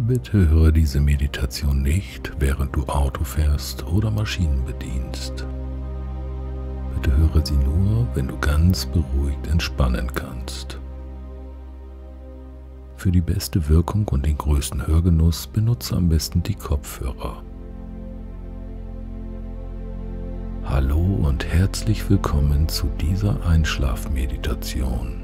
Bitte höre diese Meditation nicht, während du Auto fährst oder Maschinen bedienst. Bitte höre sie nur, wenn du ganz beruhigt entspannen kannst. Für die beste Wirkung und den größten Hörgenuss benutze am besten die Kopfhörer. Hallo und herzlich willkommen zu dieser Einschlafmeditation.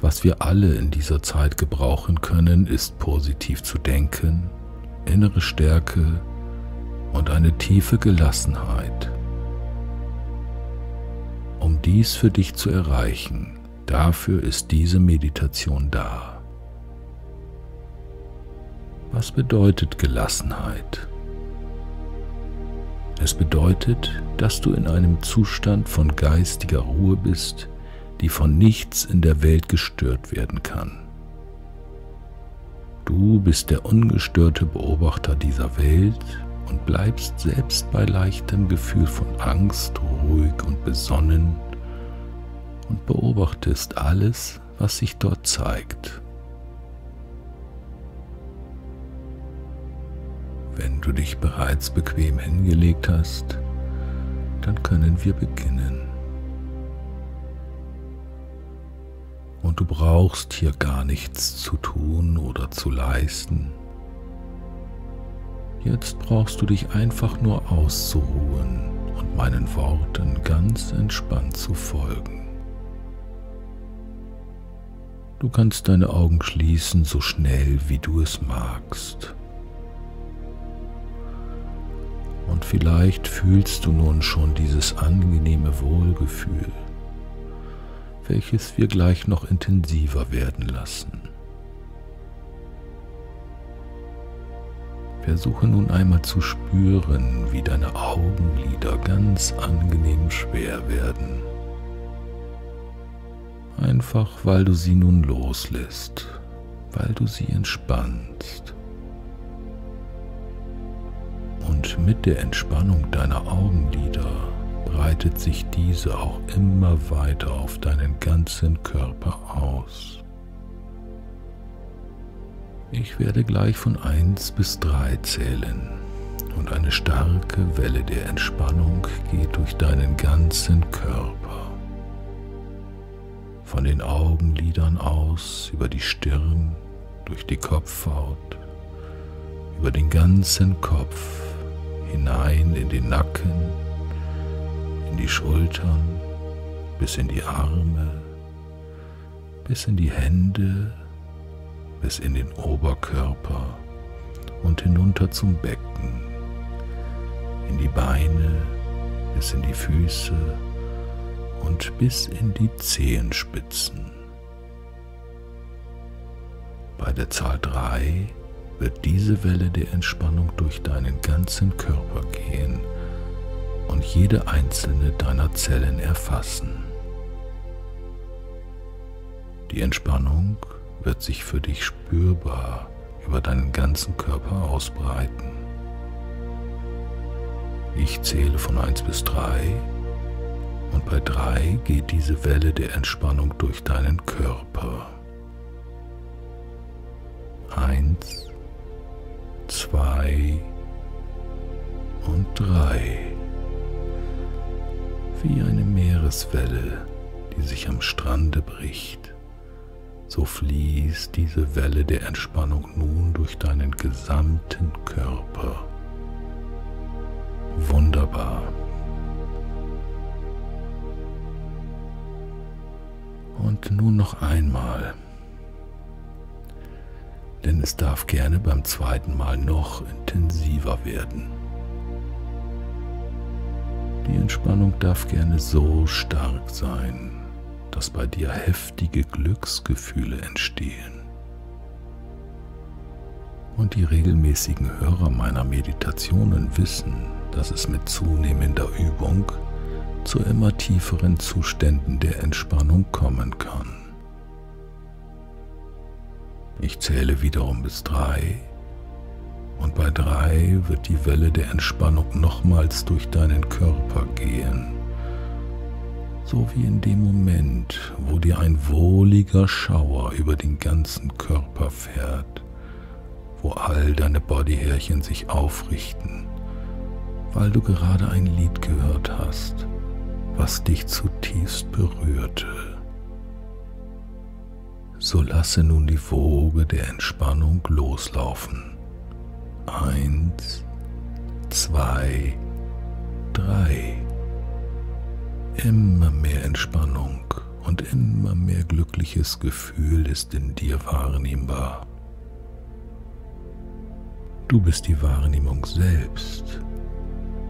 Was wir alle in dieser Zeit gebrauchen können, ist positiv zu denken, innere Stärke und eine tiefe Gelassenheit. Um dies für dich zu erreichen, dafür ist diese Meditation da. Was bedeutet Gelassenheit? Es bedeutet, dass du in einem Zustand von geistiger Ruhe bist, die von nichts in der Welt gestört werden kann. Du bist der ungestörte Beobachter dieser Welt und bleibst selbst bei leichtem Gefühl von Angst ruhig und besonnen und beobachtest alles, was sich dort zeigt. Wenn du dich bereits bequem hingelegt hast, dann können wir beginnen. Und du brauchst hier gar nichts zu tun oder zu leisten. Jetzt brauchst du dich einfach nur auszuruhen und meinen Worten ganz entspannt zu folgen. Du kannst deine Augen schließen, so schnell wie du es magst. Und vielleicht fühlst du nun schon dieses angenehme Wohlgefühl, welches wir gleich noch intensiver werden lassen. Versuche nun einmal zu spüren, wie deine Augenlider ganz angenehm schwer werden. Einfach, weil du sie nun loslässt, weil du sie entspannst. Und mit der Entspannung deiner Augenlider breitet sich diese auch immer weiter auf deinen ganzen Körper aus. Ich werde gleich von 1 bis 3 zählen und eine starke Welle der Entspannung geht durch deinen ganzen Körper. Von den Augenlidern aus, über die Stirn, durch die Kopfhaut, über den ganzen Kopf, hinein in den Nacken, in die Schultern, bis in die Arme, bis in die Hände, bis in den Oberkörper und hinunter zum Becken, in die Beine, bis in die Füße und bis in die Zehenspitzen. Bei der Zahl 3 wird diese Welle der Entspannung durch deinen ganzen Körper gehen und jede einzelne deiner Zellen erfassen. Die Entspannung wird sich für dich spürbar über deinen ganzen Körper ausbreiten. Ich zähle von 1 bis 3 und bei 3 geht diese Welle der Entspannung durch deinen Körper. 1, 2 und 3. Wie eine Meereswelle, die sich am Strande bricht, so fließt diese Welle der Entspannung nun durch deinen gesamten Körper. Wunderbar. Und nun noch einmal, denn es darf gerne beim zweiten Mal noch intensiver werden. Die Entspannung darf gerne so stark sein, dass bei dir heftige Glücksgefühle entstehen. Und die regelmäßigen Hörer meiner Meditationen wissen, dass es mit zunehmender Übung zu immer tieferen Zuständen der Entspannung kommen kann. Ich zähle wiederum bis 3. Und bei 3 wird die Welle der Entspannung nochmals durch deinen Körper gehen, so wie in dem Moment, wo dir ein wohliger Schauer über den ganzen Körper fährt, wo all deine Bodyhärchen sich aufrichten, weil du gerade ein Lied gehört hast, was dich zutiefst berührte. So lasse nun die Woge der Entspannung loslaufen. 1, 2, 3. Immer mehr Entspannung und immer mehr glückliches Gefühl ist in dir wahrnehmbar. Du bist die Wahrnehmung selbst.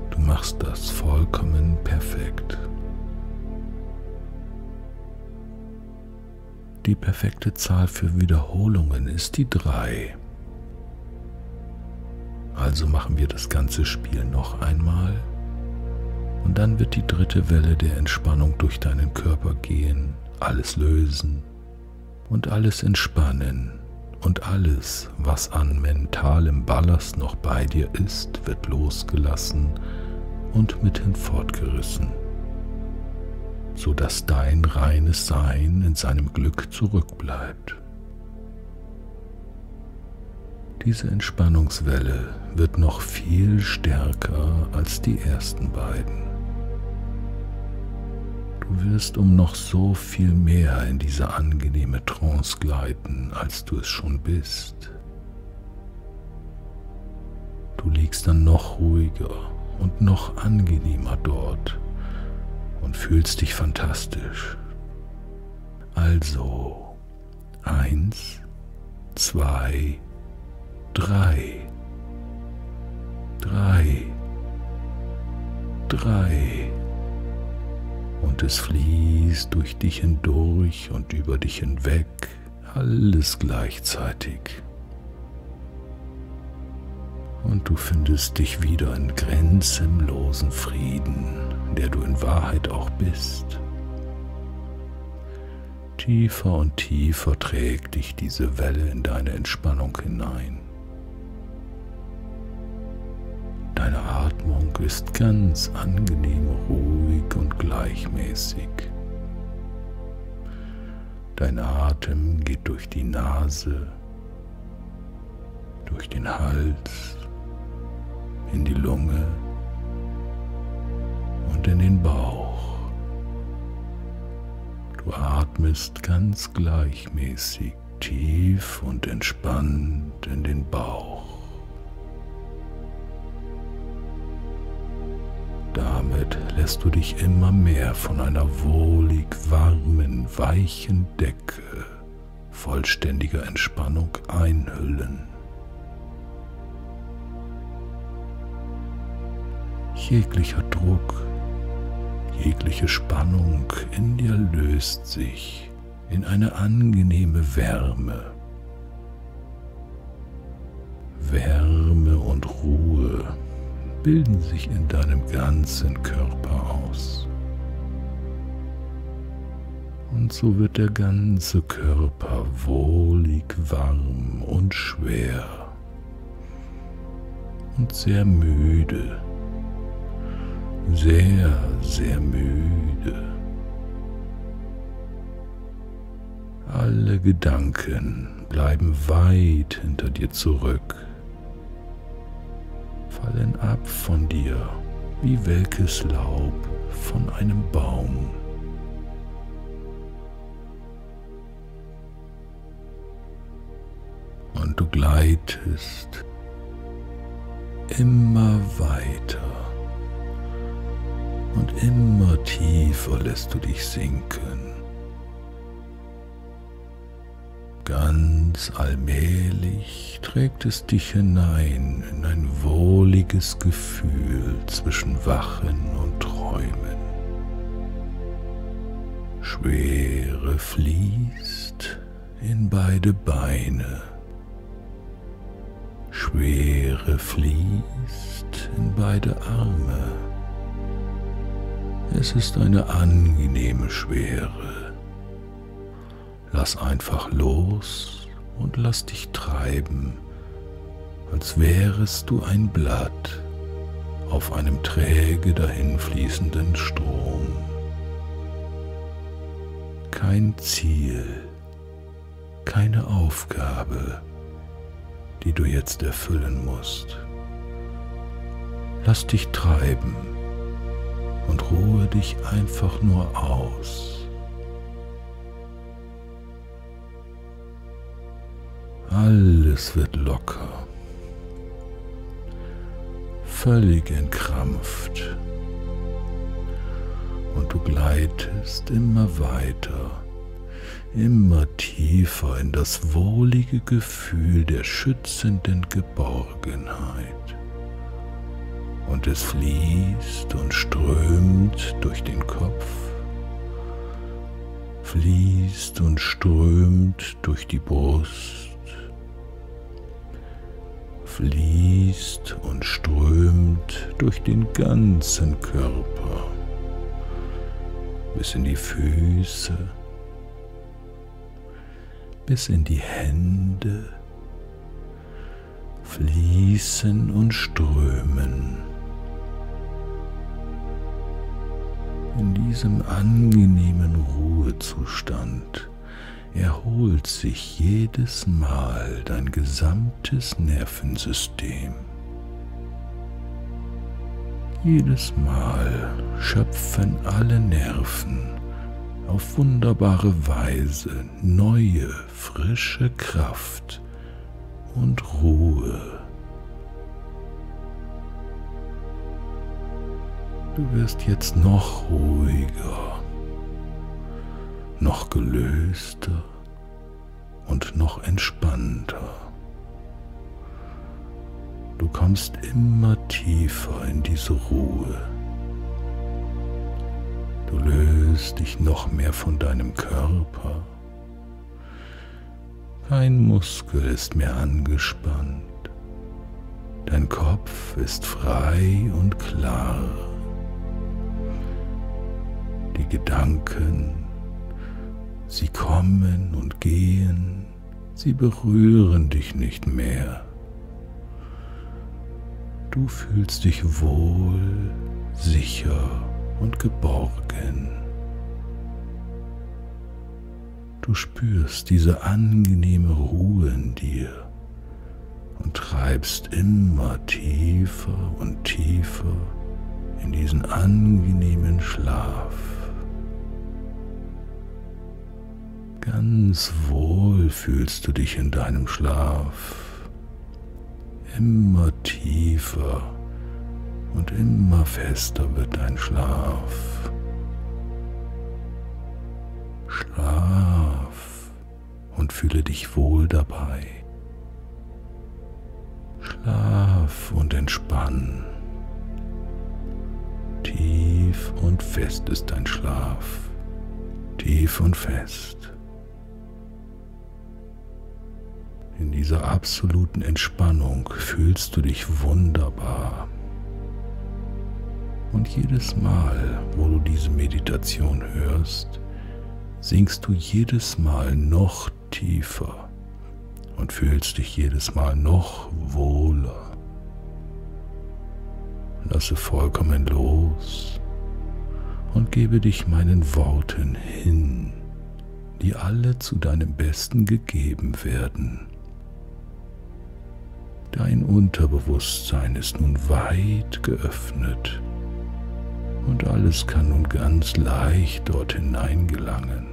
Du machst das vollkommen perfekt. Die perfekte Zahl für Wiederholungen ist die 3. Also machen wir das ganze Spiel noch einmal und dann wird die dritte Welle der Entspannung durch deinen Körper gehen, alles lösen und alles entspannen und alles, was an mentalem Ballast noch bei dir ist, wird losgelassen und mit hinfortgerissen, sodass dein reines Sein in seinem Glück zurückbleibt. Diese Entspannungswelle wird noch viel stärker als die ersten beiden. Du wirst um noch so viel mehr in diese angenehme Trance gleiten, als du es schon bist. Du liegst dann noch ruhiger und noch angenehmer dort und fühlst dich fantastisch. Also, 1, 2, 3, 3, 3 und es fließt durch dich hindurch und über dich hinweg, alles gleichzeitig. Und du findest dich wieder in grenzenlosen Frieden, der du in Wahrheit auch bist. Tiefer und tiefer trägt dich diese Welle in deine Entspannung hinein. Deine Atmung ist ganz angenehm, ruhig und gleichmäßig. Dein Atem geht durch die Nase, durch den Hals, in die Lunge und in den Bauch. Du atmest ganz gleichmäßig, tief und entspannt in den Bauch. Damit lässt du dich immer mehr von einer wohlig warmen, weichen Decke vollständiger Entspannung einhüllen. Jeglicher Druck, jegliche Spannung in dir löst sich in eine angenehme Wärme. Wärme und Ruhe bilden sich in deinem ganzen Körper aus. Und so wird der ganze Körper wohlig warm und schwer und sehr müde. Sehr, sehr müde. Alle Gedanken bleiben weit hinter dir zurück, fallen ab von dir wie welkes Laub von einem Baum. Und du gleitest immer weiter. Und immer tiefer lässt du dich sinken. Ganz allmählich trägt es dich hinein in ein wohliges Gefühl zwischen Wachen und Träumen. Schwere fließt in beide Beine. Schwere fließt in beide Arme. Es ist eine angenehme Schwere. Lass einfach los und lass dich treiben, als wärest du ein Blatt auf einem träge dahinfließenden Strom. kein Ziel, keine Aufgabe, die du jetzt erfüllen musst. Lass dich treiben und ruhe dich einfach nur aus. Alles wird locker, völlig entkrampft und du gleitest immer weiter, immer tiefer in das wohlige Gefühl der schützenden Geborgenheit. Und es fließt und strömt durch den Kopf, fließt und strömt durch die Brust, fließt und strömt durch den ganzen Körper, bis in die Füße, bis in die Hände, fließen und strömen. In diesem angenehmen Ruhezustand erholt sich jedes Mal dein gesamtes Nervensystem. Jedes Mal schöpfen alle Nerven auf wunderbare Weise neue, frische Kraft und Ruhe. Du wirst jetzt noch ruhiger, noch gelöster und noch entspannter. Du kommst immer tiefer in diese Ruhe. Du löst dich noch mehr von deinem Körper. Kein Muskel ist mehr angespannt. Dein Kopf ist frei und klar. Die Gedanken, sie kommen und gehen, sie berühren dich nicht mehr. Du fühlst dich wohl, sicher und geborgen. Du spürst diese angenehme Ruhe in dir und treibst immer tiefer und tiefer in diesen angenehmen Schlaf. Ganz wohl fühlst du dich in deinem Schlaf, immer tiefer und immer fester wird dein Schlaf. Schlaf und fühle dich wohl dabei. Schlaf und entspann. Tief und fest ist dein Schlaf, tief und fest. In dieser absoluten Entspannung fühlst du dich wunderbar. Und jedes Mal, wo du diese Meditation hörst, sinkst du jedes Mal noch tiefer und fühlst dich jedes Mal noch wohler. Lasse vollkommen los und gebe dich meinen Worten hin, die alle zu deinem Besten gegeben werden. Dein Unterbewusstsein ist nun weit geöffnet und alles kann nun ganz leicht dort hineingelangen,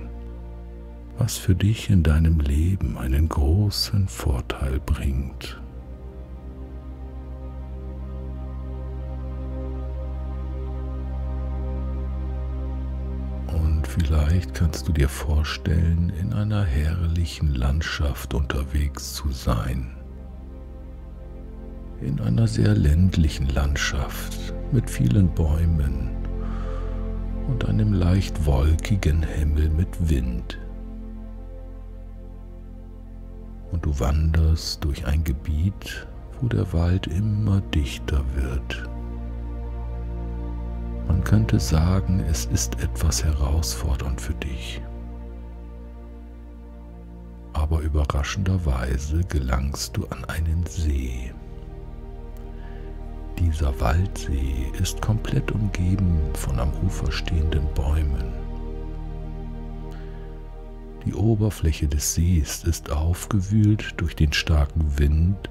was für dich in deinem Leben einen großen Vorteil bringt. Und vielleicht kannst du dir vorstellen, in einer herrlichen Landschaft unterwegs zu sein. In einer sehr ländlichen Landschaft mit vielen Bäumen und einem leicht wolkigen Himmel mit Wind. Und du wanderst durch ein Gebiet, wo der Wald immer dichter wird. Man könnte sagen, es ist etwas herausfordernd für dich. Aber überraschenderweise gelangst du an einen See. Dieser Waldsee ist komplett umgeben von am Ufer stehenden Bäumen. Die Oberfläche des Sees ist aufgewühlt durch den starken Wind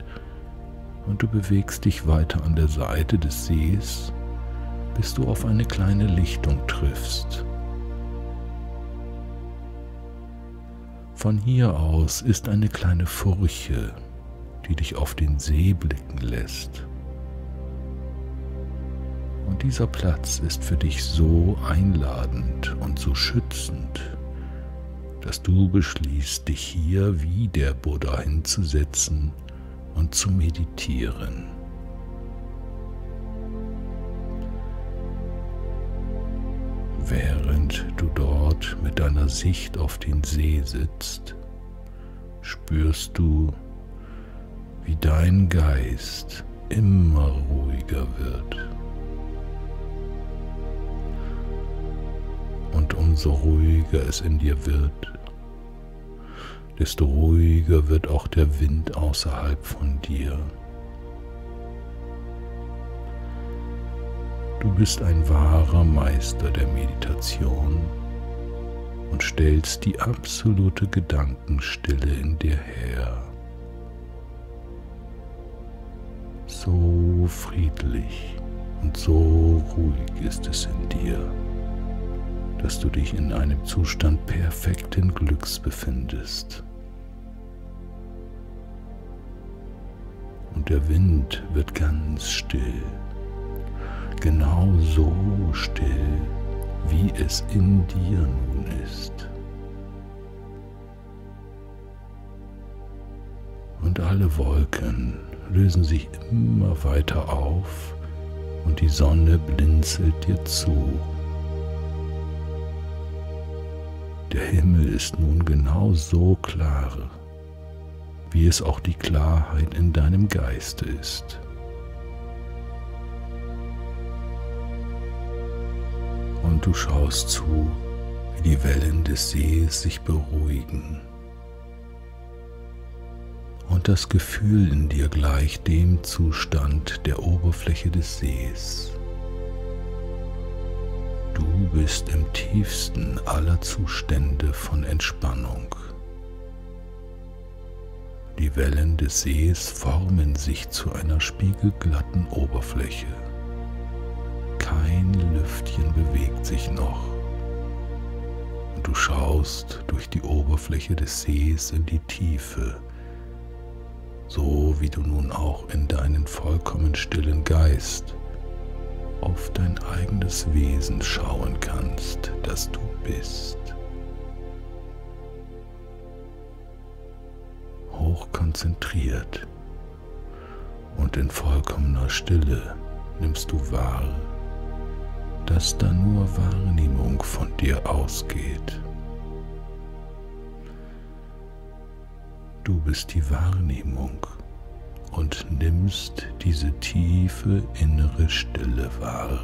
und du bewegst dich weiter an der Seite des Sees, bis du auf eine kleine Lichtung triffst. Von hier aus ist eine kleine Furche, die dich auf den See blicken lässt. Und dieser Platz ist für dich so einladend und so schützend, dass du beschließt, dich hier wie der Buddha hinzusetzen und zu meditieren. Während du dort mit deiner Sicht auf den See sitzt, spürst du, wie dein Geist immer ruhiger wird. Und umso ruhiger es in dir wird, desto ruhiger wird auch der Wind außerhalb von dir. Du bist ein wahrer Meister der Meditation und stellst die absolute Gedankenstille in dir her. So friedlich und so ruhig ist es in dir, dass du dich in einem Zustand perfekten Glücks befindest. Und der Wind wird ganz still, genau so still, wie es in dir nun ist. Und alle Wolken lösen sich immer weiter auf und die Sonne blinzelt dir zu. Der Himmel ist nun genau so klar, wie es auch die Klarheit in deinem Geiste ist. Und du schaust zu, wie die Wellen des Sees sich beruhigen. Und das Gefühl in dir gleicht dem Zustand der Oberfläche des Sees. Du bist im tiefsten aller Zustände von Entspannung. Die Wellen des Sees formen sich zu einer spiegelglatten Oberfläche. Kein Lüftchen bewegt sich noch. Und du schaust durch die Oberfläche des Sees in die Tiefe, so wie du nun auch in deinen vollkommen stillen Geist auf dein eigenes Wesen schauen kannst, das du bist. Hochkonzentriert und in vollkommener Stille nimmst du wahr, dass da nur Wahrnehmung von dir ausgeht. Du bist die Wahrnehmung und nimmst diese tiefe innere Stille wahr.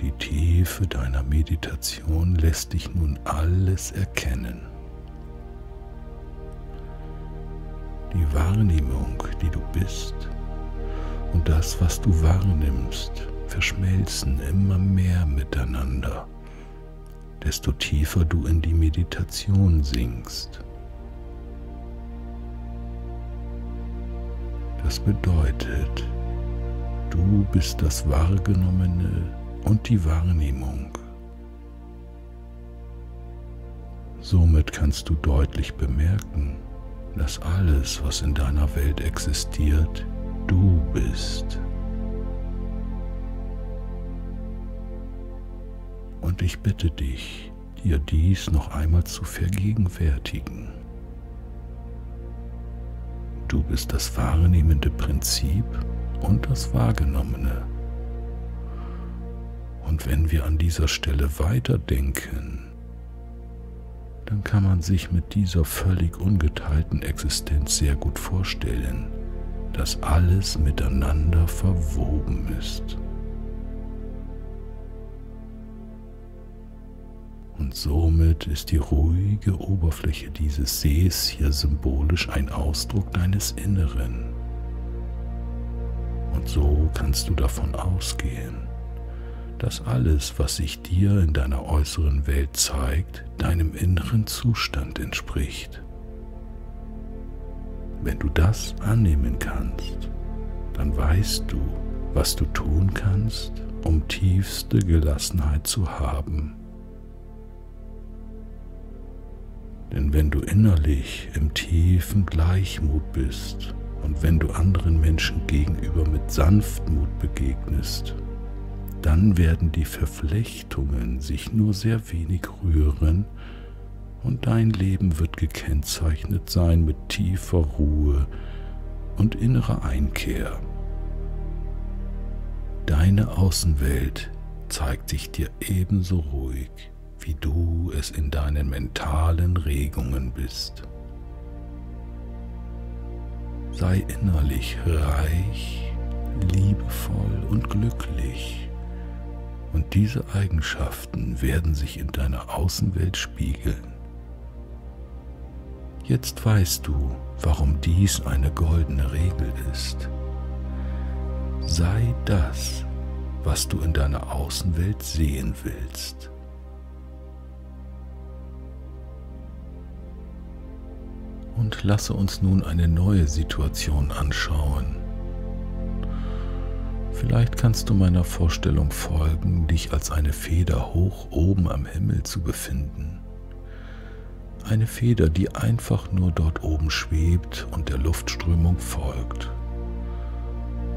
Die Tiefe deiner Meditation lässt dich nun alles erkennen. Die Wahrnehmung, die du bist, und das, was du wahrnimmst, verschmelzen immer mehr miteinander, desto tiefer du in die Meditation sinkst. Das bedeutet, du bist das Wahrgenommene und die Wahrnehmung. Somit kannst du deutlich bemerken, dass alles, was in deiner Welt existiert, du bist. Und ich bitte dich, dir dies noch einmal zu vergegenwärtigen. Du bist das wahrnehmende Prinzip und das Wahrgenommene. Und wenn wir an dieser Stelle weiterdenken, dann kann man sich mit dieser völlig ungeteilten Existenz sehr gut vorstellen, dass alles miteinander verwoben ist. Und somit ist die ruhige Oberfläche dieses Sees hier symbolisch ein Ausdruck deines Inneren. Und so kannst du davon ausgehen, dass alles, was sich dir in deiner äußeren Welt zeigt, deinem inneren Zustand entspricht. Wenn du das annehmen kannst, dann weißt du, was du tun kannst, um tiefste Gelassenheit zu haben. Denn wenn du innerlich im tiefen Gleichmut bist und wenn du anderen Menschen gegenüber mit Sanftmut begegnest, dann werden die Verflechtungen sich nur sehr wenig rühren und dein Leben wird gekennzeichnet sein mit tiefer Ruhe und innerer Einkehr. Deine Außenwelt zeigt sich dir ebenso ruhig, wie du es in deinen mentalen Regungen bist. Sei innerlich reich, liebevoll und glücklich. Und diese Eigenschaften werden sich in deiner Außenwelt spiegeln. Jetzt weißt du, warum dies eine goldene Regel ist. Sei das, was du in deiner Außenwelt sehen willst. Und lasse uns nun eine neue Situation anschauen. Vielleicht kannst du meiner Vorstellung folgen, dich als eine Feder hoch oben am Himmel zu befinden. Eine Feder, die einfach nur dort oben schwebt und der Luftströmung folgt.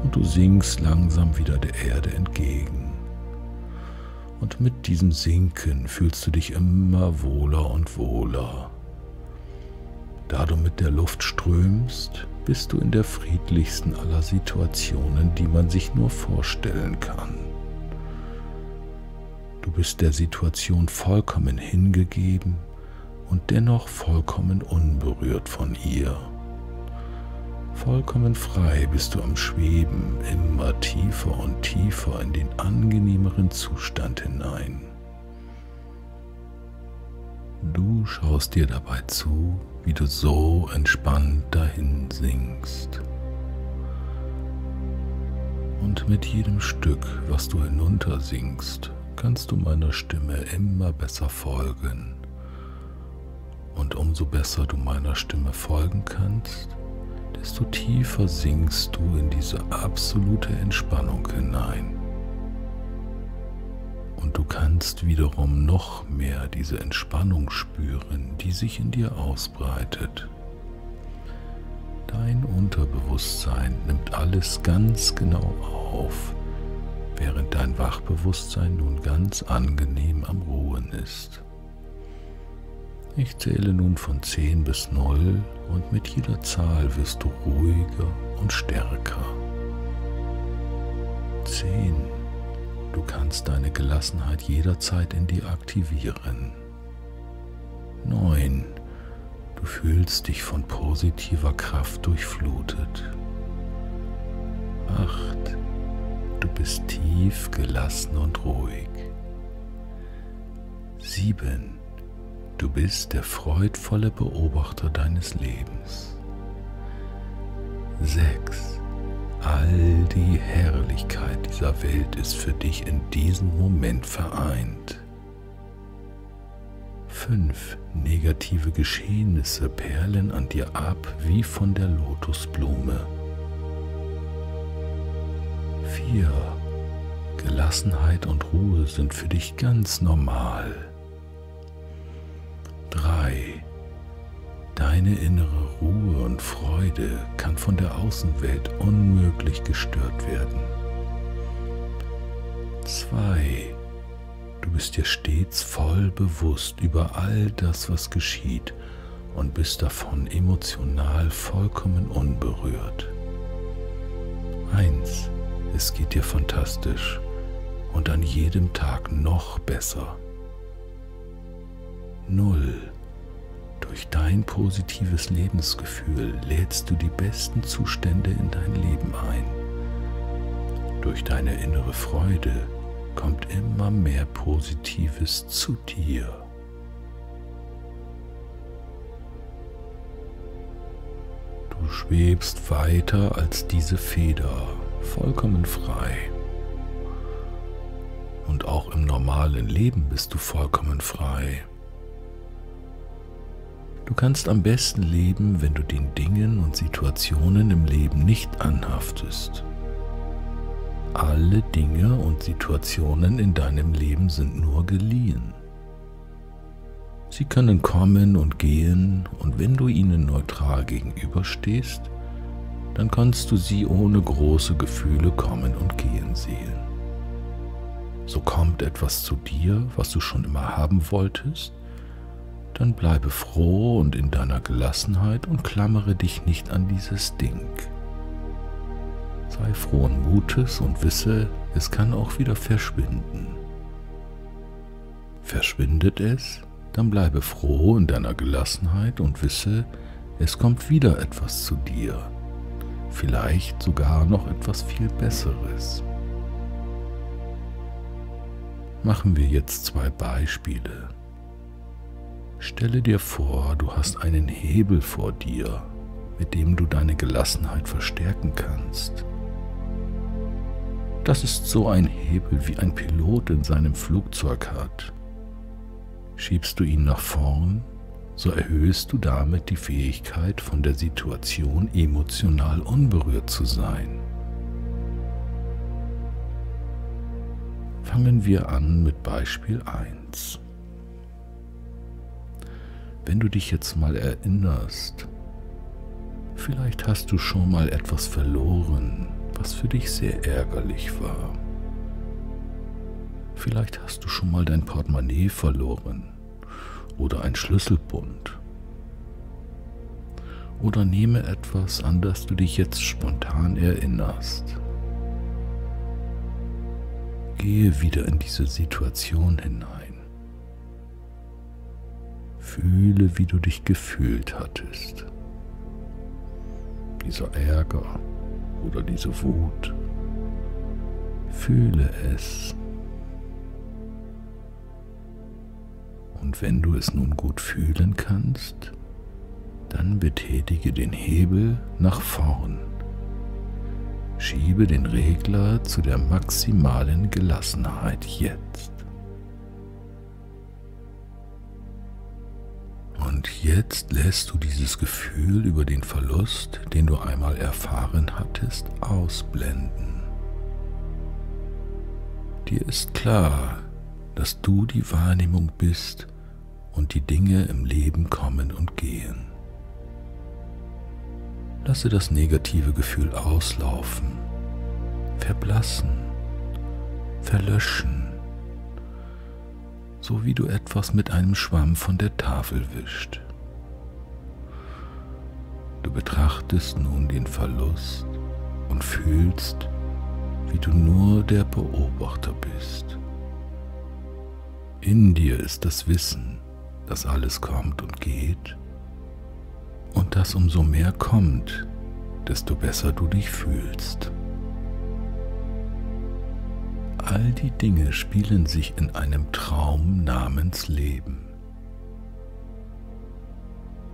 Und du sinkst langsam wieder der Erde entgegen. Und mit diesem Sinken fühlst du dich immer wohler und wohler. Da du mit der Luft strömst, bist du in der friedlichsten aller Situationen, die man sich nur vorstellen kann. Du bist der Situation vollkommen hingegeben und dennoch vollkommen unberührt von ihr. Vollkommen frei bist du am Schweben, immer tiefer und tiefer in den angenehmeren Zustand hinein. Du schaust dir dabei zu, wie du so entspannt dahin sinkst. Und mit jedem Stück, was du hinunter sinkst, kannst du meiner Stimme immer besser folgen. Und umso besser du meiner Stimme folgen kannst, desto tiefer sinkst du in diese absolute Entspannung hinein. Und du kannst wiederum noch mehr diese Entspannung spüren, die sich in dir ausbreitet. Dein Unterbewusstsein nimmt alles ganz genau auf, während dein Wachbewusstsein nun ganz angenehm am Ruhen ist. Ich zähle nun von 10 bis 0 und mit jeder Zahl wirst du ruhiger und stärker. 10. Du kannst deine Gelassenheit jederzeit in dir aktivieren. 9. Du fühlst dich von positiver Kraft durchflutet. 8. Du bist tief gelassen und ruhig. 7. Du bist der freudvolle Beobachter deines Lebens. 6. All die Herrlichkeit dieser Welt ist für dich in diesem Moment vereint. 5. Negative Geschehnisse perlen an dir ab wie von der Lotusblume. 4. Gelassenheit und Ruhe sind für dich ganz normal. 3. Deine innere Ruhe und Freude kann von der Außenwelt unmöglich gestört werden. 2. Du bist dir stets voll bewusst über all das, was geschieht und bist davon emotional vollkommen unberührt. 1. Es geht dir fantastisch und an jedem Tag noch besser. 0. Durch dein positives Lebensgefühl lädst du die besten Zustände in dein Leben ein. Durch deine innere Freude kommt immer mehr Positives zu dir. Du schwebst weiter als diese Feder, vollkommen frei. und auch im normalen Leben bist du vollkommen frei. Du kannst am besten leben, wenn du den Dingen und Situationen im Leben nicht anhaftest. Alle Dinge und Situationen in deinem Leben sind nur geliehen. Sie können kommen und gehen, und wenn du ihnen neutral gegenüberstehst, dann kannst du sie ohne große Gefühle kommen und gehen sehen. So kommt etwas zu dir, was du schon immer haben wolltest, dann bleibe froh und in deiner Gelassenheit und klammere dich nicht an dieses Ding. Sei frohen Mutes und wisse, es kann auch wieder verschwinden. Verschwindet es, dann bleibe froh in deiner Gelassenheit und wisse, es kommt wieder etwas zu dir, vielleicht sogar noch etwas viel Besseres. Machen wir jetzt 2 Beispiele. Stelle dir vor, du hast einen Hebel vor dir, mit dem du deine Gelassenheit verstärken kannst. Das ist so ein Hebel, wie ein Pilot in seinem Flugzeug hat. Schiebst du ihn nach vorn, so erhöhst du damit die Fähigkeit, von der Situation emotional unberührt zu sein. Fangen wir an mit Beispiel 1. Wenn du dich jetzt mal erinnerst, vielleicht hast du schon mal etwas verloren, was für dich sehr ärgerlich war. Vielleicht hast du schon mal dein Portemonnaie verloren oder ein Schlüsselbund. Oder nehme etwas, an das du dich jetzt spontan erinnerst. Gehe wieder in diese Situation hinein. Fühle, wie du dich gefühlt hattest. Dieser Ärger oder diese Wut. Fühle es. Und wenn du es nun gut fühlen kannst, dann betätige den Hebel nach vorn. Schiebe den Regler zu der maximalen Gelassenheit jetzt. Und jetzt lässt du dieses Gefühl über den Verlust, den du einmal erfahren hattest, ausblenden. Dir ist klar, dass du die Wahrnehmung bist und die Dinge im Leben kommen und gehen. Lasse das negative Gefühl auslaufen, verblassen, verlöschen, so wie du etwas mit einem Schwamm von der Tafel wischt. Du betrachtest nun den Verlust und fühlst, wie du nur der Beobachter bist. In dir ist das Wissen, dass alles kommt und geht und dass umso mehr kommt, desto besser du dich fühlst. All die Dinge spielen sich in einem Traum namens Leben.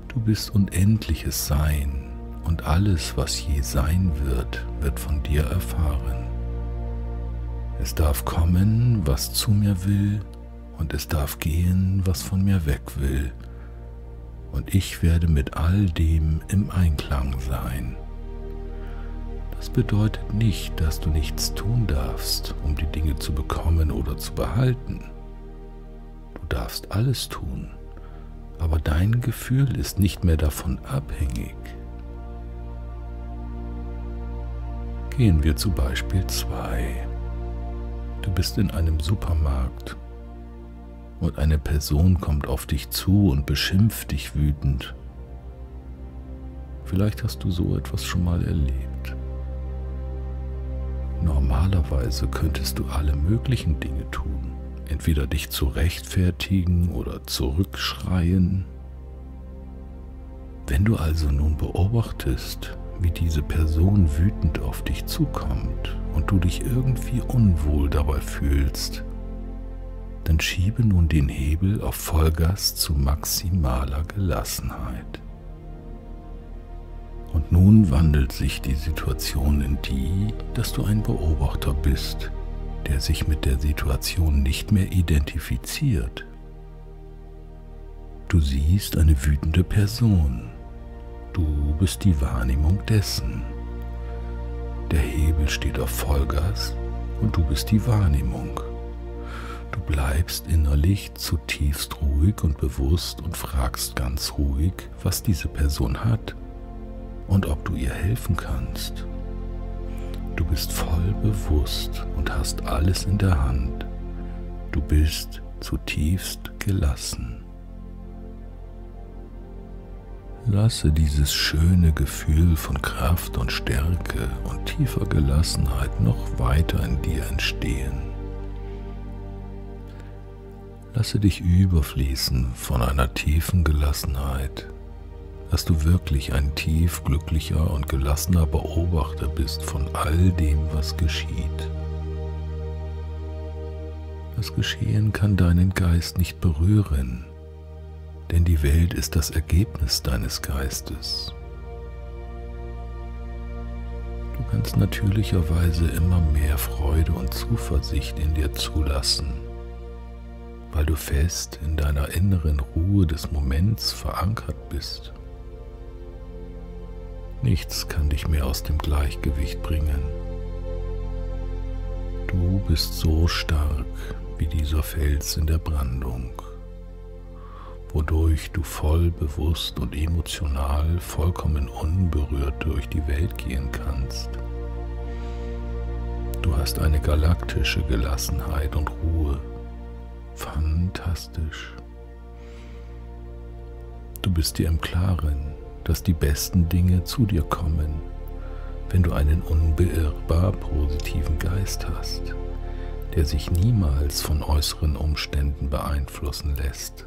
Du bist unendliches Sein und alles, was je sein wird, wird von dir erfahren. Es darf kommen, was zu mir will, und es darf gehen, was von mir weg will, und ich werde mit all dem im Einklang sein. Das bedeutet nicht, dass du nichts tun darfst, um die Dinge zu bekommen oder zu behalten. Du darfst alles tun, aber dein Gefühl ist nicht mehr davon abhängig. Gehen wir zu Beispiel 2. Du bist in einem Supermarkt und eine Person kommt auf dich zu und beschimpft dich wütend. Vielleicht hast du so etwas schon mal erlebt. Normalerweise könntest du alle möglichen Dinge tun, entweder dich zu rechtfertigen oder zurückschreien. Wenn du also nun beobachtest, wie diese Person wütend auf dich zukommt und du dich irgendwie unwohl dabei fühlst, dann schiebe nun den Hebel auf Vollgas zu maximaler Gelassenheit. Und nun wandelt sich die Situation in die, dass du ein Beobachter bist der sich mit der Situation nicht mehr identifiziert. Du siehst eine wütende Person. Du bist die Wahrnehmung dessen. Der Hebel steht auf Vollgas und du bist die Wahrnehmung. Du bleibst innerlich zutiefst ruhig und bewusst und fragst ganz ruhig, was diese Person hat und ob du ihr helfen kannst. Du bist voll bewusst und hast alles in der Hand. Du bist zutiefst gelassen. Lasse dieses schöne Gefühl von Kraft und Stärke und tiefer Gelassenheit noch weiter in dir entstehen. Lasse dich überfließen von einer tiefen Gelassenheit, dass du wirklich ein tief glücklicher und gelassener Beobachter bist von all dem, was geschieht. Das Geschehen kann deinen Geist nicht berühren, denn die Welt ist das Ergebnis deines Geistes. Du kannst natürlicherweise immer mehr Freude und Zuversicht in dir zulassen, weil du fest in deiner inneren Ruhe des Moments verankert bist. Nichts kann dich mehr aus dem Gleichgewicht bringen. Du bist so stark wie dieser Fels in der Brandung, wodurch du voll bewusst und emotional vollkommen unberührt durch die Welt gehen kannst. Du hast eine galaktische Gelassenheit und Ruhe. Fantastisch. Du bist dir im Klaren, dass die besten Dinge zu dir kommen, wenn du einen unbeirrbar positiven Geist hast, der sich niemals von äußeren Umständen beeinflussen lässt.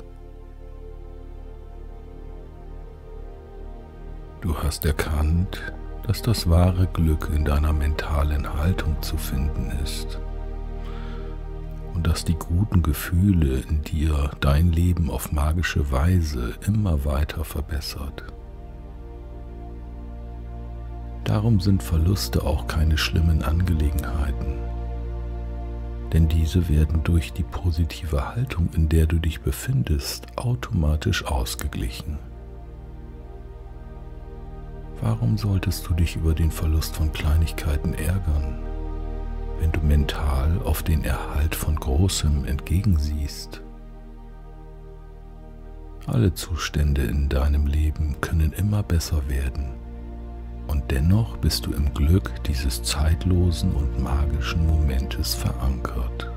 Du hast erkannt, dass das wahre Glück in deiner mentalen Haltung zu finden ist. Und dass die guten Gefühle in dir dein Leben auf magische Weise immer weiter verbessert. Darum sind Verluste auch keine schlimmen Angelegenheiten, denn diese werden durch die positive Haltung, in der du dich befindest, automatisch ausgeglichen. Warum solltest du dich über den Verlust von Kleinigkeiten ärgern, wenn du mental auf den Erhalt von Großem entgegensiehst? Alle Zustände in deinem Leben können immer besser werden und dennoch bist du im Glück dieses zeitlosen und magischen Momentes verankert.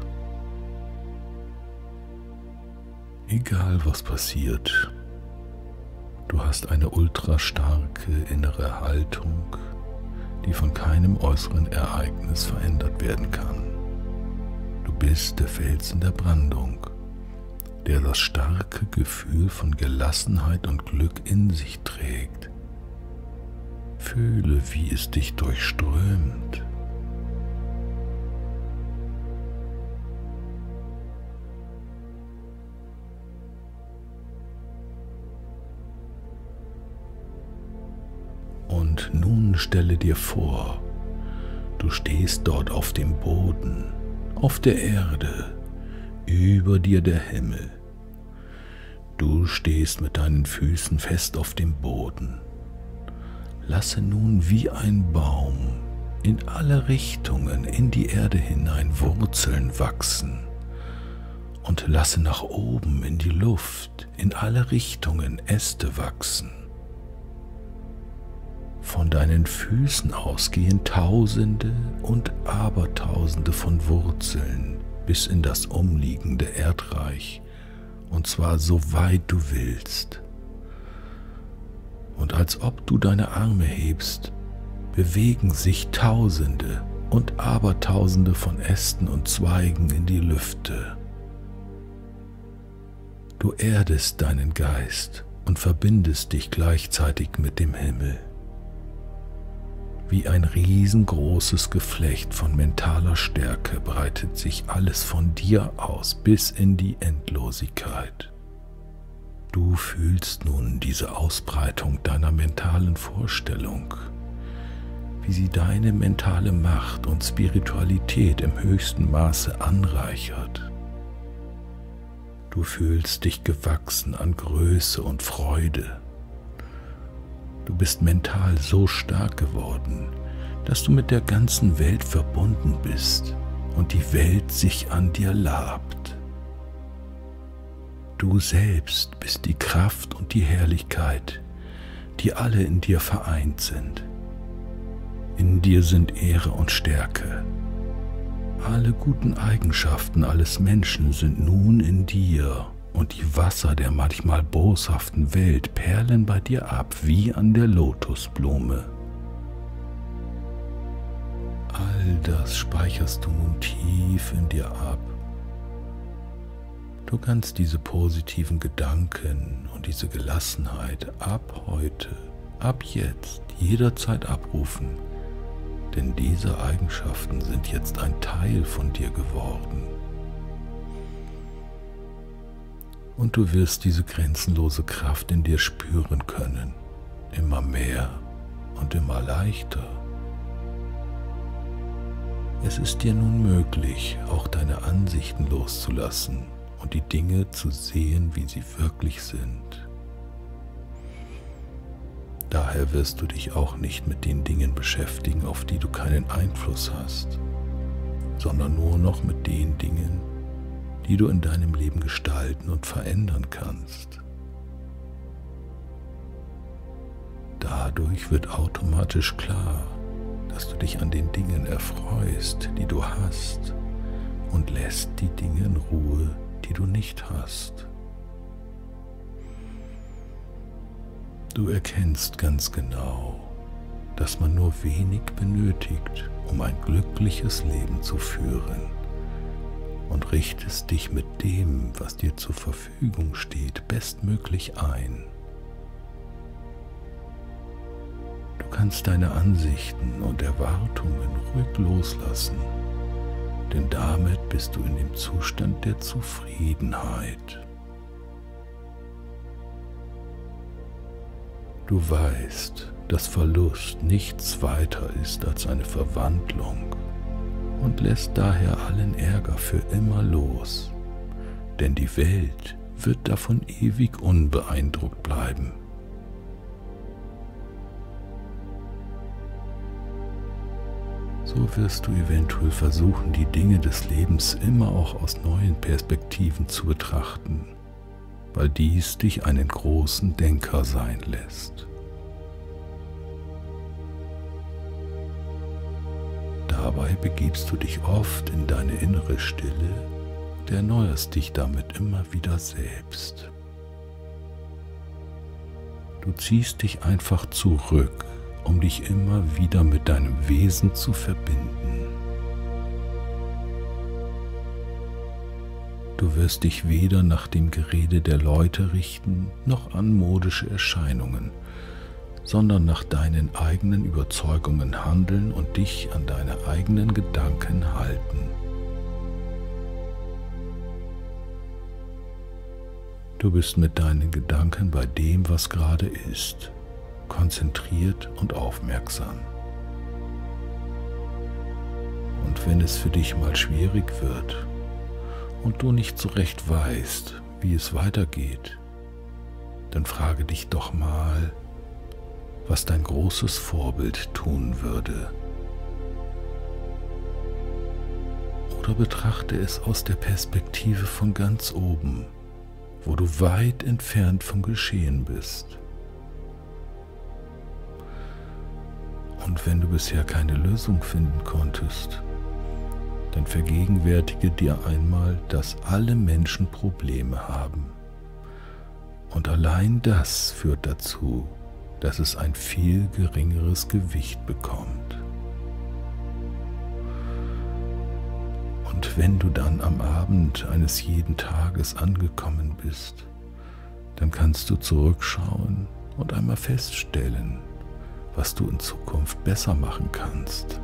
Egal was passiert, du hast eine ultrastarke innere Haltung, die von keinem äußeren Ereignis verändert werden kann. Du bist der Fels in der Brandung, der das starke Gefühl von Gelassenheit und Glück in sich trägt. Fühle, wie es dich durchströmt. Und nun stelle dir vor, du stehst dort auf dem Boden, auf der Erde, über dir der Himmel. Du stehst mit deinen Füßen fest auf dem Boden. Lasse nun wie ein Baum in alle Richtungen in die Erde hinein Wurzeln wachsen und lasse nach oben in die Luft in alle Richtungen Äste wachsen. Von deinen Füßen ausgehen Tausende und Abertausende von Wurzeln bis in das umliegende Erdreich, und zwar so weit du willst. Und als ob du deine Arme hebst, bewegen sich Tausende und Abertausende von Ästen und Zweigen in die Lüfte. Du erdest deinen Geist und verbindest dich gleichzeitig mit dem Himmel. Wie ein riesengroßes Geflecht von mentaler Stärke breitet sich alles von dir aus bis in die Endlosigkeit. Du fühlst nun diese Ausbreitung deiner mentalen Vorstellung, wie sie deine mentale Macht und Spiritualität im höchsten Maße anreichert. Du fühlst dich gewachsen an Größe und Freude. Du bist mental so stark geworden, dass du mit der ganzen Welt verbunden bist und die Welt sich an dir labt. Du selbst bist die Kraft und die Herrlichkeit, die alle in dir vereint sind. In dir sind Ehre und Stärke. Alle guten Eigenschaften alles Menschen sind nun in dir, und die Wasser der manchmal boshaften Welt perlen bei dir ab wie an der Lotusblume. All das speicherst du nun tief in dir ab. Du kannst diese positiven Gedanken und diese Gelassenheit ab heute, ab jetzt, jederzeit abrufen, denn diese Eigenschaften sind jetzt ein Teil von dir geworden. Und du wirst diese grenzenlose Kraft in dir spüren können, immer mehr und immer leichter. Es ist dir nun möglich, auch deine Ansichten loszulassen und die Dinge zu sehen, wie sie wirklich sind. Daher wirst du dich auch nicht mit den Dingen beschäftigen, auf die du keinen Einfluss hast, sondern nur noch mit den Dingen, die du in deinem Leben gestalten und verändern kannst. Dadurch wird automatisch klar, dass du dich an den Dingen erfreust, die du hast, und lässt die Dinge in Ruhe, die du nicht hast. Du erkennst ganz genau, dass man nur wenig benötigt, um ein glückliches Leben zu führen, und richtest dich mit dem, was dir zur Verfügung steht, bestmöglich ein. Du kannst deine Ansichten und Erwartungen ruhig loslassen, denn damit bist du in dem Zustand der Zufriedenheit. Du weißt, dass Verlust nichts weiter ist als eine Verwandlung, und lässt daher allen Ärger für immer los, denn die Welt wird davon ewig unbeeindruckt bleiben. So wirst du eventuell versuchen, die Dinge des Lebens immer auch aus neuen Perspektiven zu betrachten, weil dies dich einen großen Denker sein lässt. Dabei begibst du dich oft in deine innere Stille und erneuerst dich damit immer wieder selbst. Du ziehst dich einfach zurück, um dich immer wieder mit deinem Wesen zu verbinden. Du wirst dich weder nach dem Gerede der Leute richten, noch an modische Erscheinungen, sondern nach deinen eigenen Überzeugungen handeln und dich an deine eigenen Gedanken halten. Du bist mit deinen Gedanken bei dem, was gerade ist, konzentriert und aufmerksam. Und wenn es für dich mal schwierig wird und du nicht so recht weißt, wie es weitergeht, dann frage dich doch mal, was dein großes Vorbild tun würde. Oder betrachte es aus der Perspektive von ganz oben, wo du weit entfernt vom Geschehen bist. Und wenn du bisher keine Lösung finden konntest, dann vergegenwärtige dir einmal, dass alle Menschen Probleme haben. Und allein das führt dazu, dass es ein viel geringeres Gewicht bekommt. Und wenn du dann am Abend eines jeden Tages angekommen bist, dann kannst du zurückschauen und einmal feststellen, was du in Zukunft besser machen kannst.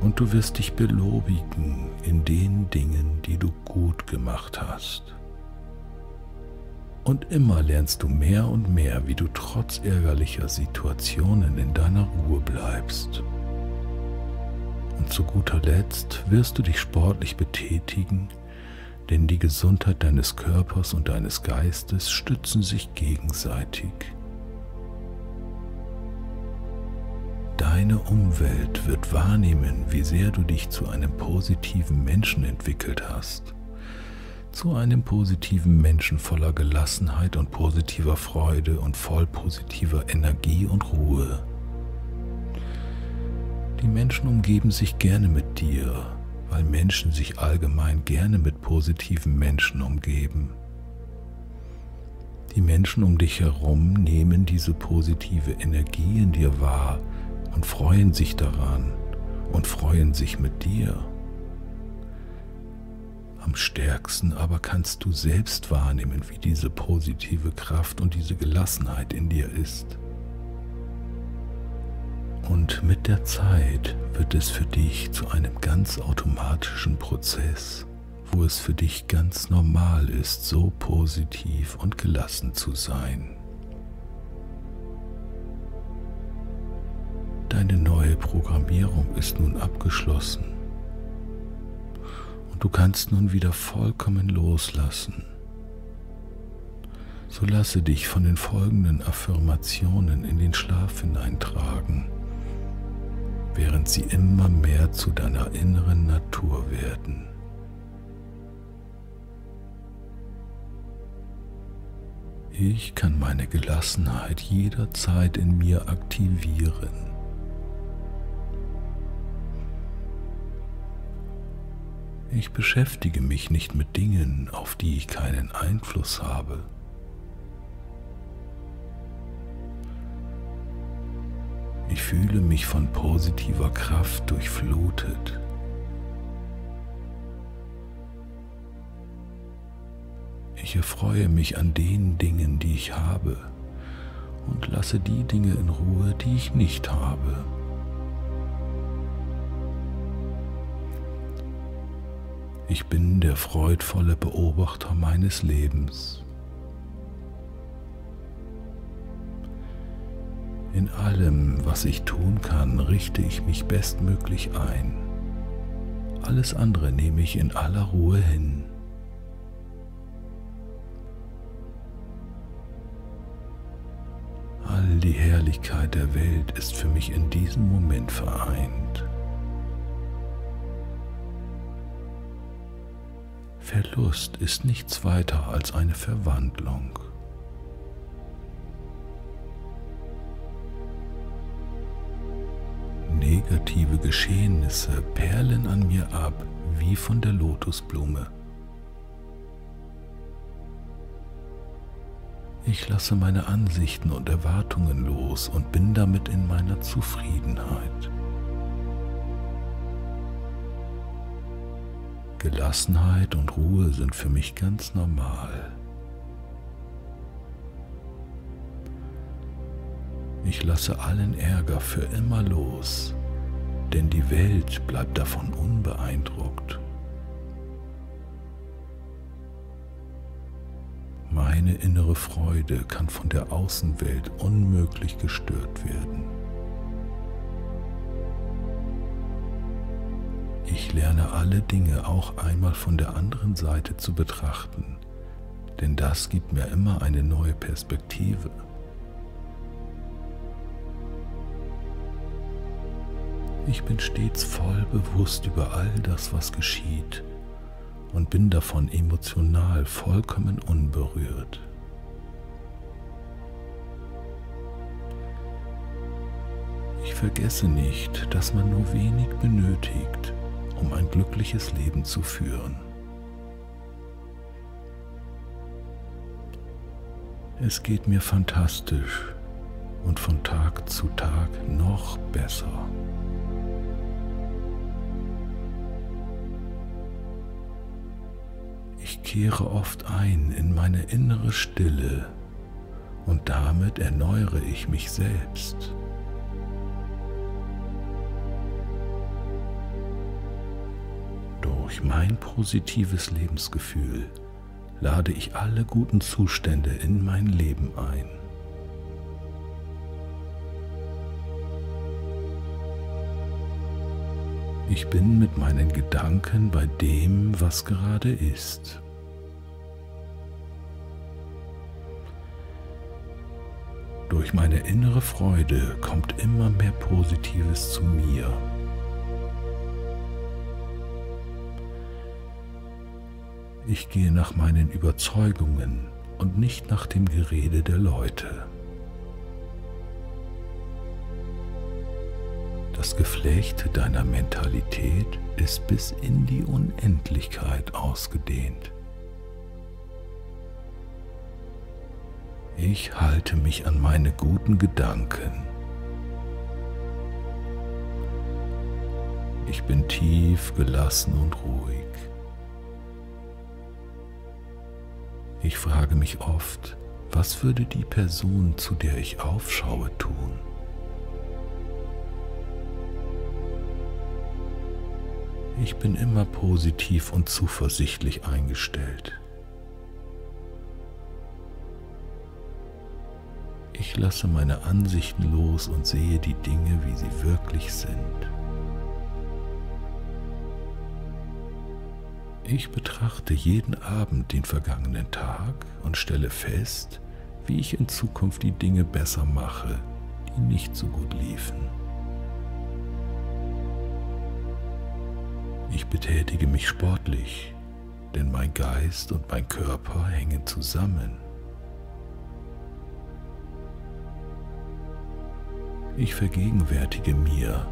Und du wirst dich belobigen in den Dingen, die du gut gemacht hast. Und immer lernst du mehr und mehr, wie du trotz ärgerlicher Situationen in deiner Ruhe bleibst. Und zu guter Letzt wirst du dich sportlich betätigen, denn die Gesundheit deines Körpers und deines Geistes stützen sich gegenseitig. Deine Umwelt wird wahrnehmen, wie sehr du dich zu einem positiven Menschen entwickelt hast. Zu einem positiven Menschen voller Gelassenheit und positiver Freude und voll positiver Energie und Ruhe. Die Menschen umgeben sich gerne mit dir, weil Menschen sich allgemein gerne mit positiven Menschen umgeben. Die Menschen um dich herum nehmen diese positive Energie in dir wahr und freuen sich daran und freuen sich mit dir. Am stärksten aber kannst du selbst wahrnehmen, wie diese positive Kraft und diese Gelassenheit in dir ist. Und mit der Zeit wird es für dich zu einem ganz automatischen Prozess, wo es für dich ganz normal ist, so positiv und gelassen zu sein. Deine neue Programmierung ist nun abgeschlossen. Du kannst nun wieder vollkommen loslassen. So lasse dich von den folgenden Affirmationen in den Schlaf hineintragen, während sie immer mehr zu deiner inneren Natur werden. Ich kann meine Gelassenheit jederzeit in mir aktivieren. Ich beschäftige mich nicht mit Dingen, auf die ich keinen Einfluss habe. Ich fühle mich von positiver Kraft durchflutet. Ich erfreue mich an den Dingen, die ich habe, und lasse die Dinge in Ruhe, die ich nicht habe. Ich bin der freudvolle Beobachter meines Lebens. In allem, was ich tun kann, richte ich mich bestmöglich ein. Alles andere nehme ich in aller Ruhe hin. All die Herrlichkeit der Welt ist für mich in diesem Moment vereint. Verlust ist nichts weiter als eine Verwandlung. Negative Geschehnisse perlen an mir ab wie von der Lotusblume. Ich lasse meine Ansichten und Erwartungen los und bin damit in meiner Zufriedenheit. Gelassenheit und Ruhe sind für mich ganz normal. Ich lasse allen Ärger für immer los, denn die Welt bleibt davon unbeeindruckt. Meine innere Freude kann von der Außenwelt unmöglich gestört werden. Ich lerne alle Dinge auch einmal von der anderen Seite zu betrachten, denn das gibt mir immer eine neue Perspektive. Ich bin stets voll bewusst über all das, was geschieht, und bin davon emotional vollkommen unberührt. Ich vergesse nicht, dass man nur wenig benötigt, um ein glückliches Leben zu führen. Es geht mir fantastisch und von Tag zu Tag noch besser. Ich kehre oft ein in meine innere Stille und damit erneuere ich mich selbst. Durch mein positives Lebensgefühl lade ich alle guten Zustände in mein Leben ein. Ich bin mit meinen Gedanken bei dem, was gerade ist. Durch meine innere Freude kommt immer mehr Positives zu mir. Ich gehe nach meinen Überzeugungen und nicht nach dem Gerede der Leute. Das Geflecht deiner Mentalität ist bis in die Unendlichkeit ausgedehnt. Ich halte mich an meine guten Gedanken. Ich bin tief, gelassen und ruhig. Ich frage mich oft, was würde die Person, zu der ich aufschaue, tun? Ich bin immer positiv und zuversichtlich eingestellt. Ich lasse meine Ansichten los und sehe die Dinge, wie sie wirklich sind. Ich betrachte jeden Abend den vergangenen Tag und stelle fest, wie ich in Zukunft die Dinge besser mache, die nicht so gut liefen. Ich betätige mich sportlich, denn mein Geist und mein Körper hängen zusammen. Ich vergegenwärtige mir,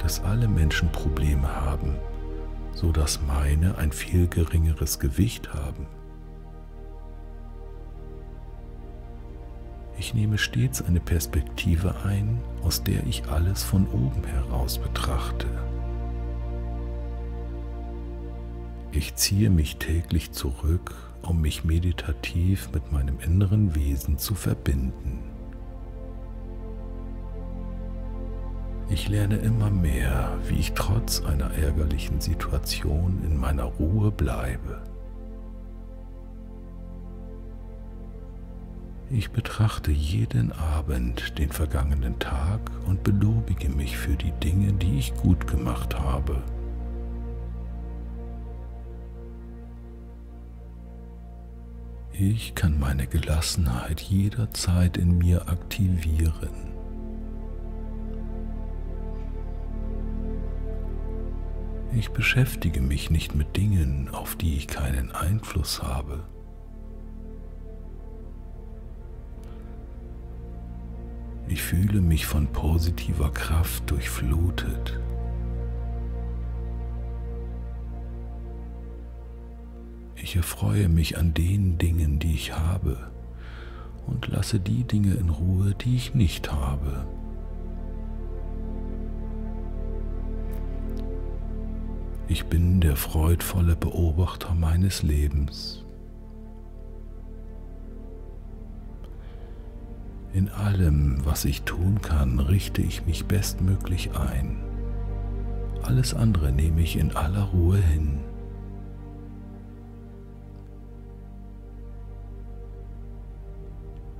dass alle Menschen Probleme haben, sodass meine ein viel geringeres Gewicht haben. Ich nehme stets eine Perspektive ein, aus der ich alles von oben heraus betrachte. Ich ziehe mich täglich zurück, um mich meditativ mit meinem inneren Wesen zu verbinden. Ich lerne immer mehr, wie ich trotz einer ärgerlichen Situation in meiner Ruhe bleibe. Ich betrachte jeden Abend den vergangenen Tag und belobige mich für die Dinge, die ich gut gemacht habe. Ich kann meine Gelassenheit jederzeit in mir aktivieren. Ich beschäftige mich nicht mit Dingen, auf die ich keinen Einfluss habe. Ich fühle mich von positiver Kraft durchflutet. Ich erfreue mich an den Dingen, die ich habe, und lasse die Dinge in Ruhe, die ich nicht habe. Ich bin der freudvolle Beobachter meines Lebens. In allem, was ich tun kann, richte ich mich bestmöglich ein. Alles andere nehme ich in aller Ruhe hin.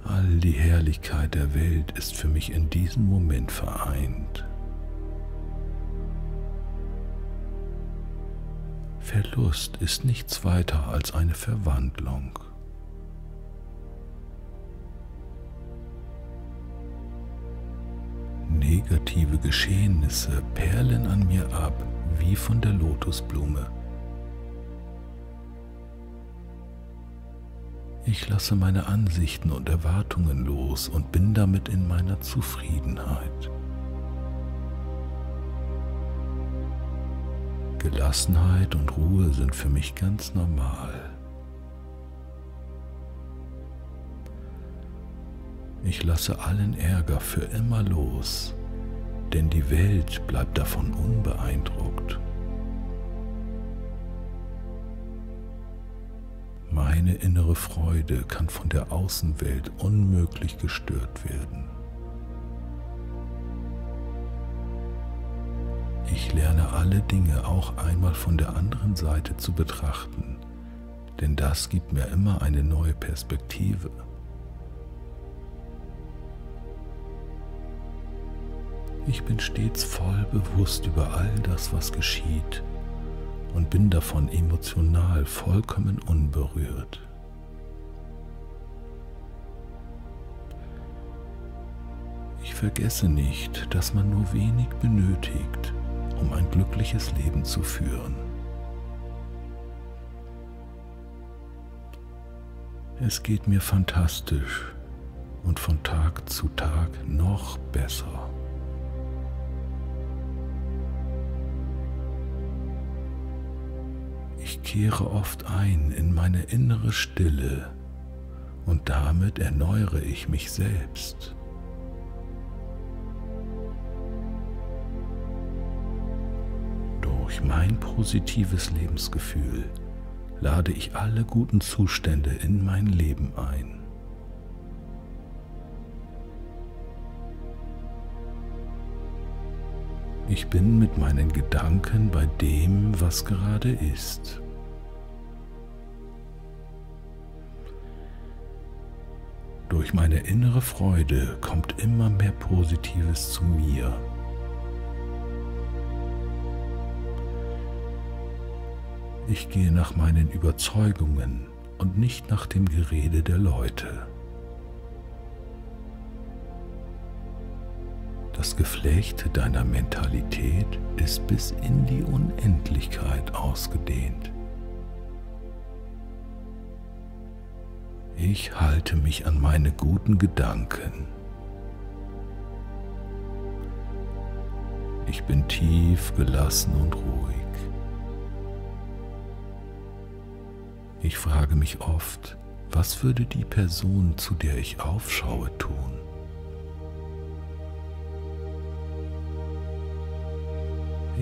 All die Herrlichkeit der Welt ist für mich in diesem Moment vereint. Verlust ist nichts weiter als eine Verwandlung. Negative Geschehnisse perlen an mir ab wie von der Lotusblume. Ich lasse meine Ansichten und Erwartungen los und bin damit in meiner Zufriedenheit. Gelassenheit und Ruhe sind für mich ganz normal. Ich lasse allen Ärger für immer los, denn die Welt bleibt davon unbeeindruckt. Meine innere Freude kann von der Außenwelt unmöglich gestört werden. Ich lerne alle Dinge auch einmal von der anderen Seite zu betrachten, denn das gibt mir immer eine neue Perspektive. Ich bin stets voll bewusst über all das, was geschieht, und bin davon emotional vollkommen unberührt. Ich vergesse nicht, dass man nur wenig benötigt, um ein glückliches Leben zu führen. Es geht mir fantastisch und von Tag zu Tag noch besser. Ich kehre oft ein in meine innere Stille und damit erneuere ich mich selbst. Durch mein positives Lebensgefühl lade ich alle guten Zustände in mein Leben ein. Ich bin mit meinen Gedanken bei dem, was gerade ist. Durch meine innere Freude kommt immer mehr Positives zu mir. Ich gehe nach meinen Überzeugungen und nicht nach dem Gerede der Leute. Das Geflecht deiner Mentalität ist bis in die Unendlichkeit ausgedehnt. Ich halte mich an meine guten Gedanken. Ich bin tief gelassen und ruhig. Ich frage mich oft, was würde die Person, zu der ich aufschaue, tun?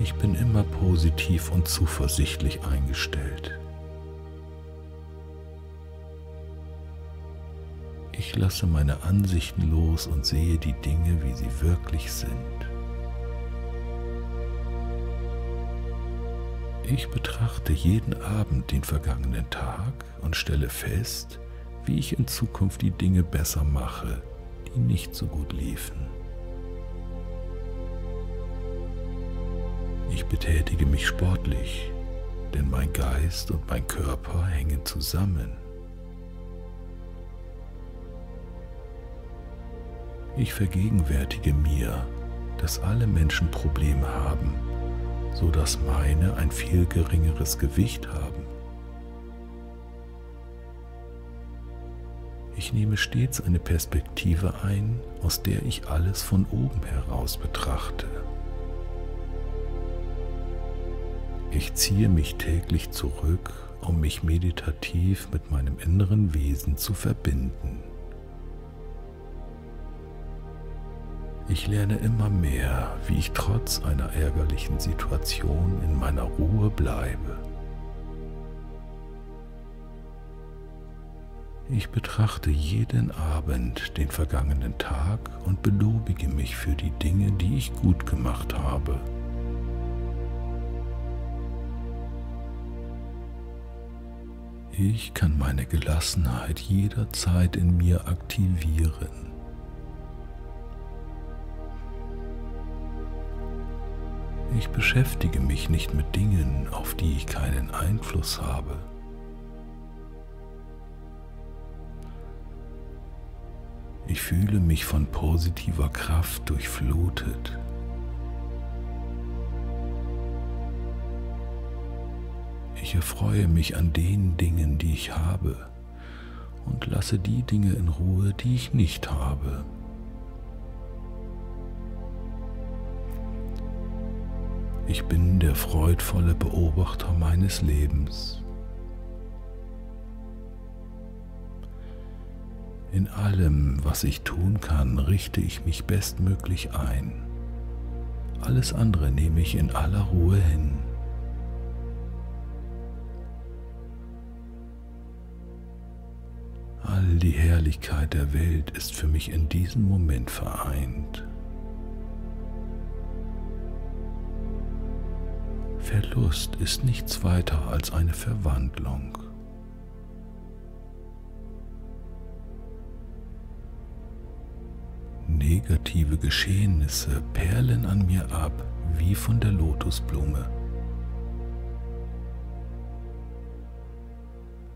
Ich bin immer positiv und zuversichtlich eingestellt. Ich lasse meine Ansichten los und sehe die Dinge, wie sie wirklich sind. Ich betrachte jeden Abend den vergangenen Tag und stelle fest, wie ich in Zukunft die Dinge besser mache, die nicht so gut liefen. Ich betätige mich sportlich, denn mein Geist und mein Körper hängen zusammen. Ich vergegenwärtige mir, dass alle Menschen Probleme haben, sodass meine ein viel geringeres Gewicht haben. Ich nehme stets eine Perspektive ein, aus der ich alles von oben heraus betrachte. Ich ziehe mich täglich zurück, um mich meditativ mit meinem inneren Wesen zu verbinden. Ich lerne immer mehr, wie ich trotz einer ärgerlichen Situation in meiner Ruhe bleibe. Ich betrachte jeden Abend den vergangenen Tag und belobige mich für die Dinge, die ich gut gemacht habe. Ich kann meine Gelassenheit jederzeit in mir aktivieren. Ich beschäftige mich nicht mit Dingen, auf die ich keinen Einfluss habe. Ich fühle mich von positiver Kraft durchflutet. Ich erfreue mich an den Dingen, die ich habe, und lasse die Dinge in Ruhe, die ich nicht habe. Ich bin der freudvolle Beobachter meines Lebens. In allem, was ich tun kann, richte ich mich bestmöglich ein. Alles andere nehme ich in aller Ruhe hin. All die Herrlichkeit der Welt ist für mich in diesem Moment vereint. Verlust ist nichts weiter als eine Verwandlung. negative Geschehnisse perlen an mir ab wie von der Lotusblume.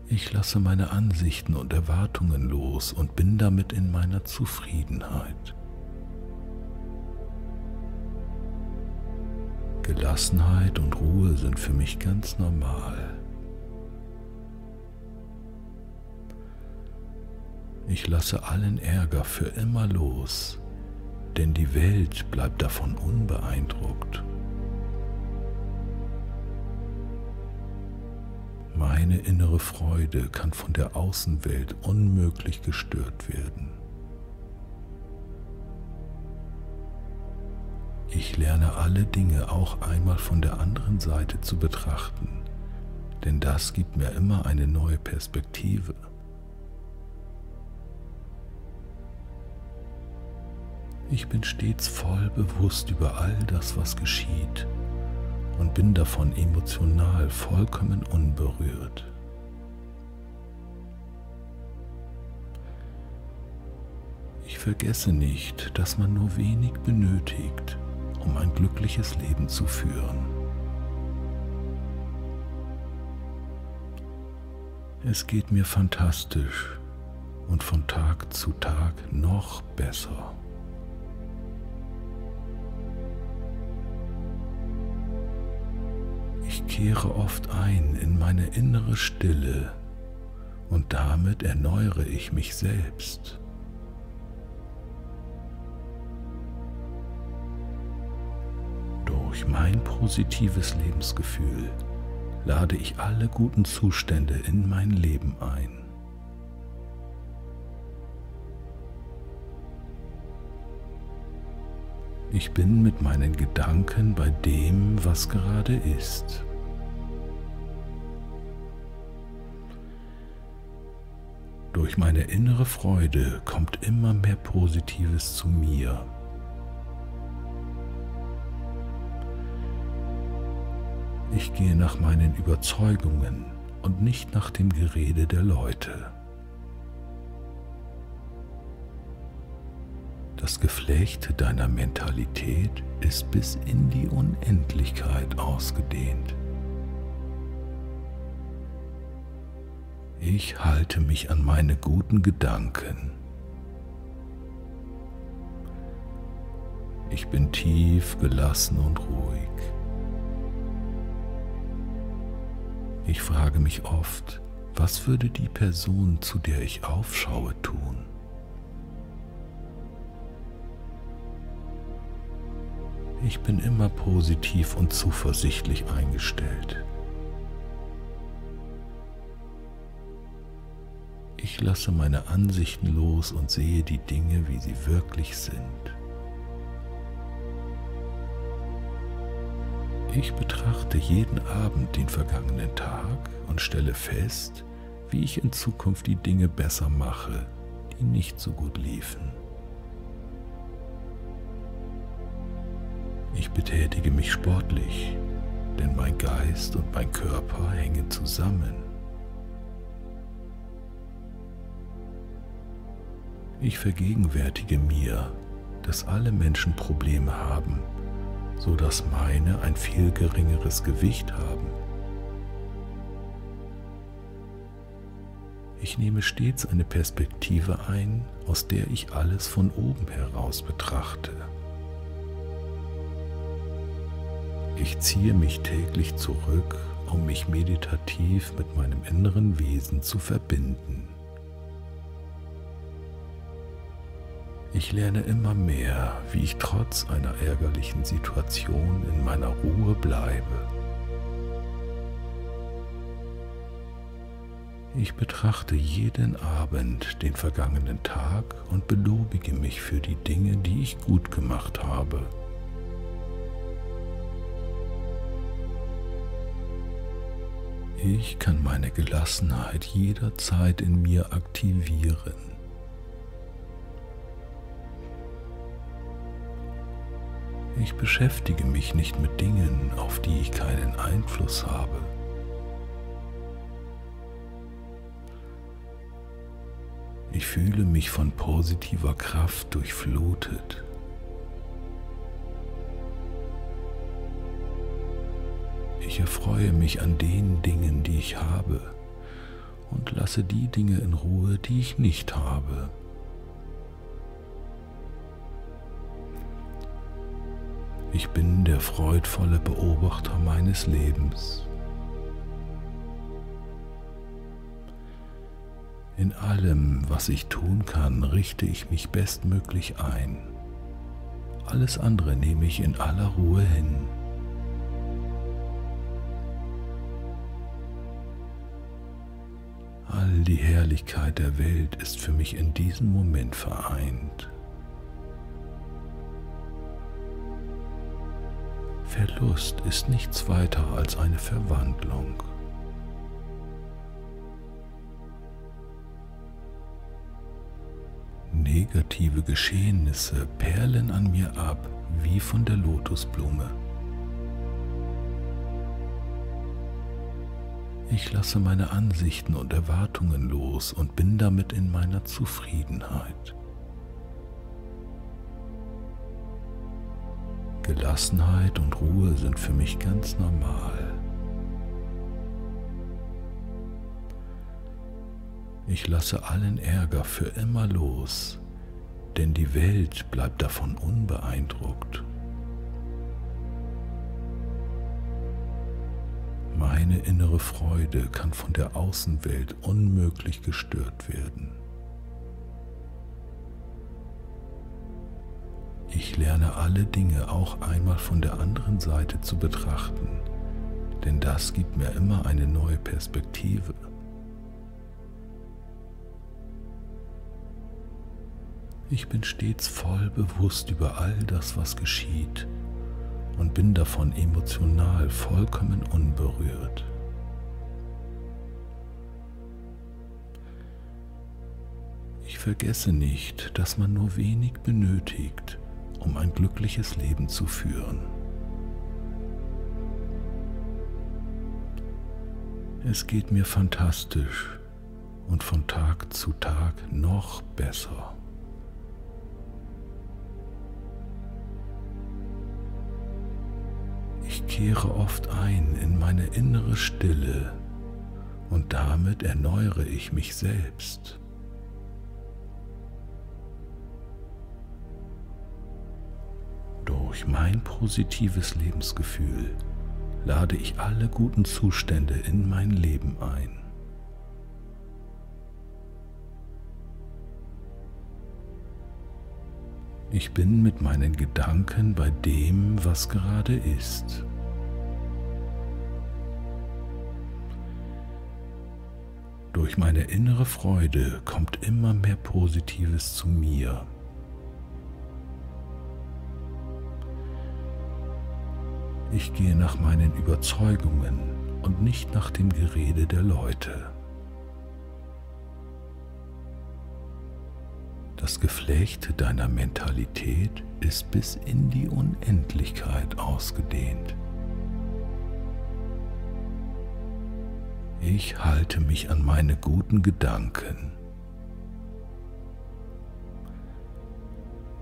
Ich lasse meine Ansichten und Erwartungen los und bin damit in meiner Zufriedenheit. Gelassenheit und Ruhe sind für mich ganz normal. Ich lasse allen Ärger für immer los, denn die Welt bleibt davon unbeeindruckt. Meine innere Freude kann von der Außenwelt unmöglich gestört werden. Ich lerne alle Dinge auch einmal von der anderen Seite zu betrachten, denn das gibt mir immer eine neue Perspektive. Ich bin stets voll bewusst über all das, was geschieht, und bin davon emotional vollkommen unberührt. Ich vergesse nicht, dass man nur wenig benötigt, um ein glückliches Leben zu führen. Es geht mir fantastisch und von Tag zu Tag noch besser. Ich kehre oft ein in meine innere Stille und damit erneuere ich mich selbst. Durch mein positives Lebensgefühl lade ich alle guten Zustände in mein Leben ein. Ich bin mit meinen Gedanken bei dem, was gerade ist. Durch meine innere Freude kommt immer mehr Positives zu mir. Ich gehe nach meinen Überzeugungen und nicht nach dem Gerede der Leute. Das Geflecht deiner Mentalität ist bis in die Unendlichkeit ausgedehnt. Ich halte mich an meine guten Gedanken. Ich bin tief, gelassen und ruhig. Ich frage mich oft, was würde die Person, zu der ich aufschaue, tun? Ich bin immer positiv und zuversichtlich eingestellt. Ich lasse meine Ansichten los und sehe die Dinge, wie sie wirklich sind. Ich betrachte jeden Abend den vergangenen Tag und stelle fest, wie ich in Zukunft die Dinge besser mache, die nicht so gut liefen. Ich betätige mich sportlich, denn mein Geist und mein Körper hängen zusammen. Ich vergegenwärtige mir, dass alle Menschen Probleme haben, sodass meine ein viel geringeres Gewicht haben. Ich nehme stets eine Perspektive ein, aus der ich alles von oben heraus betrachte. Ich ziehe mich täglich zurück, um mich meditativ mit meinem inneren Wesen zu verbinden. Ich lerne immer mehr, wie ich trotz einer ärgerlichen Situation in meiner Ruhe bleibe. Ich betrachte jeden Abend den vergangenen Tag und belobige mich für die Dinge, die ich gut gemacht habe. Ich kann meine Gelassenheit jederzeit in mir aktivieren. Ich beschäftige mich nicht mit Dingen, auf die ich keinen Einfluss habe. Ich fühle mich von positiver Kraft durchflutet. Ich erfreue mich an den Dingen, die ich habe, und lasse die Dinge in Ruhe, die ich nicht habe. Ich bin der freudvolle Beobachter meines Lebens. In allem, was ich tun kann, richte ich mich bestmöglich ein. Alles andere nehme ich in aller Ruhe hin. All die Herrlichkeit der Welt ist für mich in diesem Moment vereint. Verlust ist nichts weiter als eine Verwandlung. Negative Geschehnisse perlen an mir ab wie von der Lotusblume. Ich lasse meine Ansichten und Erwartungen los und bin damit in meiner Zufriedenheit. Gelassenheit und Ruhe sind für mich ganz normal. Ich lasse allen Ärger für immer los, denn die Welt bleibt davon unbeeindruckt. Meine innere Freude kann von der Außenwelt unmöglich gestört werden. Ich lerne alle Dinge auch einmal von der anderen Seite zu betrachten, denn das gibt mir immer eine neue Perspektive. Ich bin stets voll bewusst über all das, was geschieht, und bin davon emotional vollkommen unberührt. Ich vergesse nicht, dass man nur wenig benötigt, um ein glückliches Leben zu führen. Es geht mir fantastisch und von Tag zu Tag noch besser. Ich kehre oft ein in meine innere Stille und damit erneuere ich mich selbst. Durch mein positives Lebensgefühl lade ich alle guten Zustände in mein Leben ein. Ich bin mit meinen Gedanken bei dem, was gerade ist. Durch meine innere Freude kommt immer mehr Positives zu mir. Ich gehe nach meinen Überzeugungen und nicht nach dem Gerede der Leute. Das Geflecht deiner Mentalität ist bis in die Unendlichkeit ausgedehnt. Ich halte mich an meine guten Gedanken.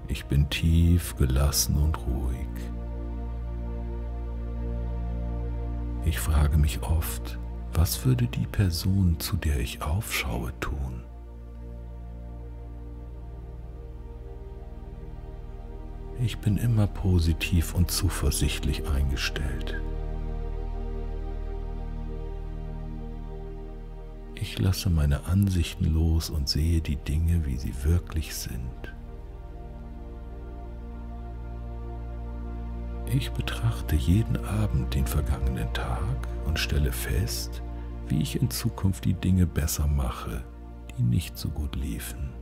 Ich bin tief gelassen und ruhig. Ich frage mich oft, was würde die Person, zu der ich aufschaue, tun? Ich bin immer positiv und zuversichtlich eingestellt. Ich lasse meine Ansichten los und sehe die Dinge, wie sie wirklich sind. Ich betrachte jeden Abend den vergangenen Tag und stelle fest, wie ich in Zukunft die Dinge besser mache, die nicht so gut liefen.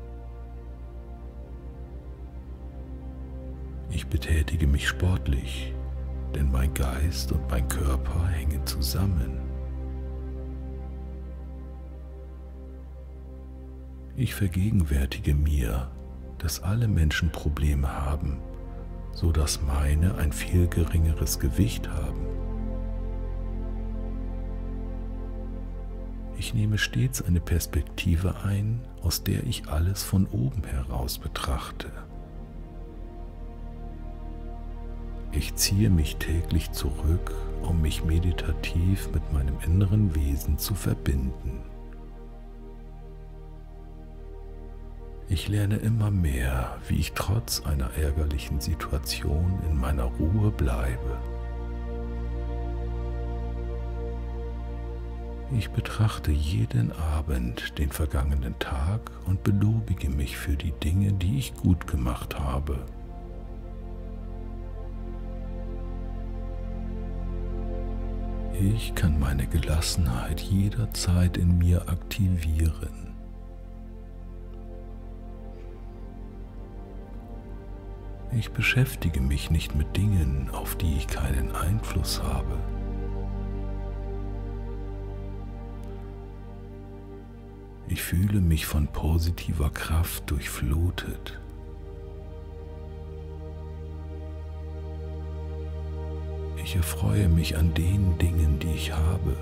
Ich betätige mich sportlich, denn mein Geist und mein Körper hängen zusammen. Ich vergegenwärtige mir, dass alle Menschen Probleme haben, sodass meine ein viel geringeres Gewicht haben. Ich nehme stets eine Perspektive ein, aus der ich alles von oben heraus betrachte. Ich ziehe mich täglich zurück, um mich meditativ mit meinem inneren Wesen zu verbinden. Ich lerne immer mehr, wie ich trotz einer ärgerlichen Situation in meiner Ruhe bleibe. Ich betrachte jeden Abend den vergangenen Tag und belobige mich für die Dinge, die ich gut gemacht habe. Ich kann meine Gelassenheit jederzeit in mir aktivieren. Ich beschäftige mich nicht mit Dingen, auf die ich keinen Einfluss habe. Ich fühle mich von positiver Kraft durchflutet. Ich erfreue mich an den Dingen, die ich habe,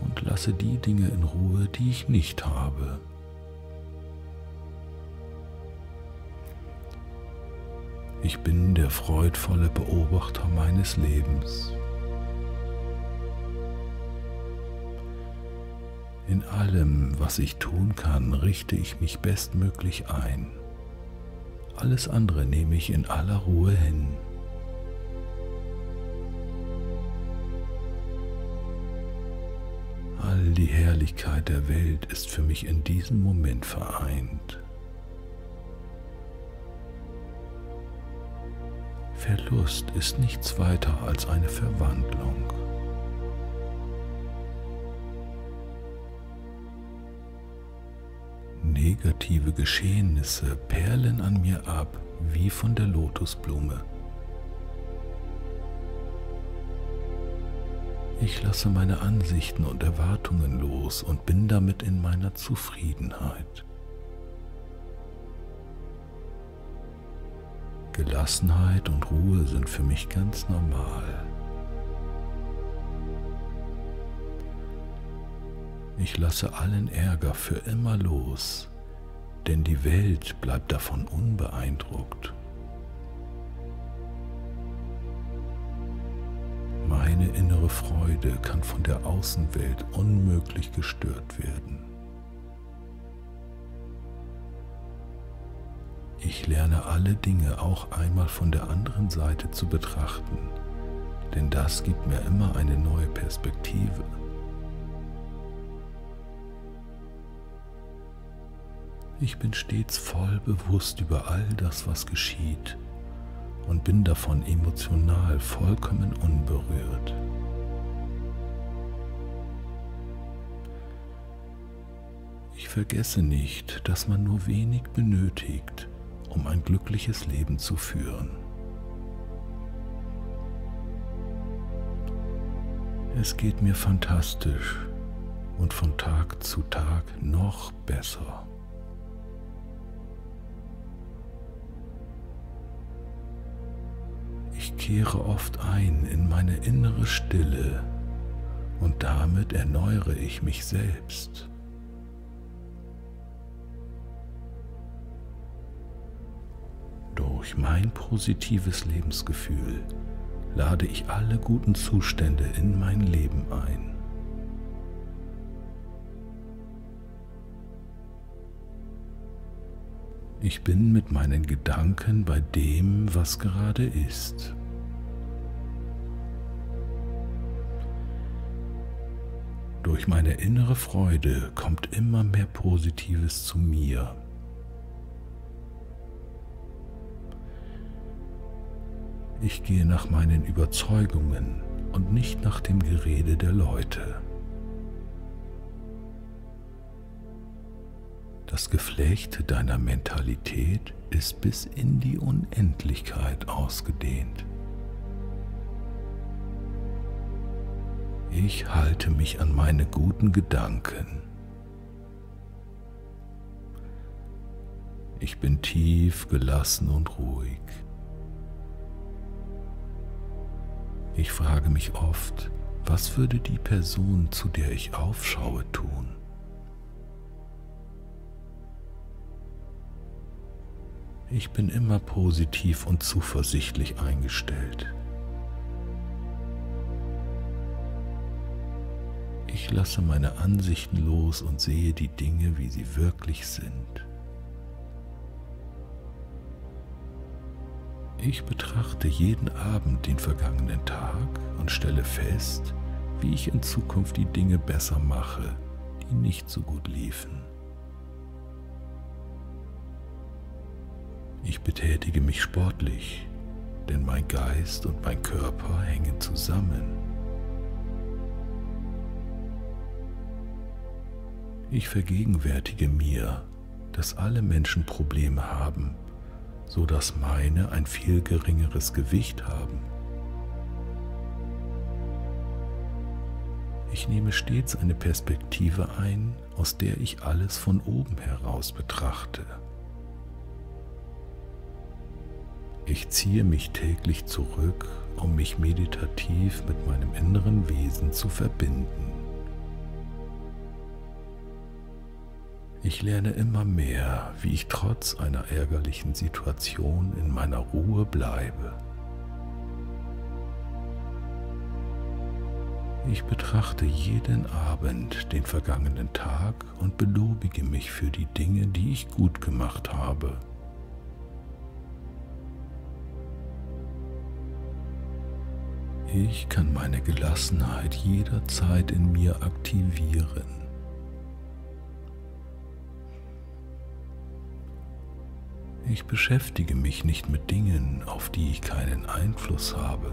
und lasse die Dinge in Ruhe, die ich nicht habe. Ich bin der freudvolle Beobachter meines Lebens. In allem, was ich tun kann, richte ich mich bestmöglich ein. Alles andere nehme ich in aller Ruhe hin. All die Herrlichkeit der Welt ist für mich in diesem Moment vereint. Verlust ist nichts weiter als eine Verwandlung. Negative Geschehnisse perlen an mir ab wie von der Lotusblume. Ich lasse meine Ansichten und Erwartungen los und bin damit in meiner Zufriedenheit. Gelassenheit und Ruhe sind für mich ganz normal. Ich lasse allen Ärger für immer los, denn die Welt bleibt davon unbeeindruckt. Meine innere Freude kann von der Außenwelt unmöglich gestört werden. Ich lerne alle Dinge auch einmal von der anderen Seite zu betrachten, denn das gibt mir immer eine neue Perspektive. Ich bin stets voll bewusst über all das, was geschieht, und bin davon emotional vollkommen unberührt. Ich vergesse nicht, dass man nur wenig benötigt, um ein glückliches Leben zu führen. Es geht mir fantastisch und von Tag zu Tag noch besser. Ich kehre oft ein in meine innere Stille und damit erneuere ich mich selbst. Durch mein positives Lebensgefühl lade ich alle guten Zustände in mein Leben ein. Ich bin mit meinen Gedanken bei dem, was gerade ist. Durch meine innere Freude kommt immer mehr Positives zu mir. Ich gehe nach meinen Überzeugungen und nicht nach dem Gerede der Leute. Das Geflecht deiner Mentalität ist bis in die Unendlichkeit ausgedehnt. Ich halte mich an meine guten Gedanken. Ich bin tief, gelassen und ruhig. Ich frage mich oft, Was würde die Person, zu der ich aufschaue, tun? Ich bin immer positiv und zuversichtlich eingestellt. Ich lasse meine Ansichten los und sehe die Dinge, wie sie wirklich sind. Ich betrachte jeden Abend den vergangenen Tag und stelle fest, wie ich in Zukunft die Dinge besser mache, die nicht so gut liefen. Ich betätige mich sportlich, denn mein Geist und mein Körper hängen zusammen. Ich vergegenwärtige mir, dass alle Menschen Probleme haben, sodass meine ein viel geringeres Gewicht haben. Ich nehme stets eine Perspektive ein, aus der ich alles von oben heraus betrachte. Ich ziehe mich täglich zurück, um mich meditativ mit meinem inneren Wesen zu verbinden. Ich lerne immer mehr, wie ich trotz einer ärgerlichen Situation in meiner Ruhe bleibe. Ich betrachte jeden Abend den vergangenen Tag und belobige mich für die Dinge, die ich gut gemacht habe. Ich kann meine Gelassenheit jederzeit in mir aktivieren. Ich beschäftige mich nicht mit Dingen, auf die ich keinen Einfluss habe.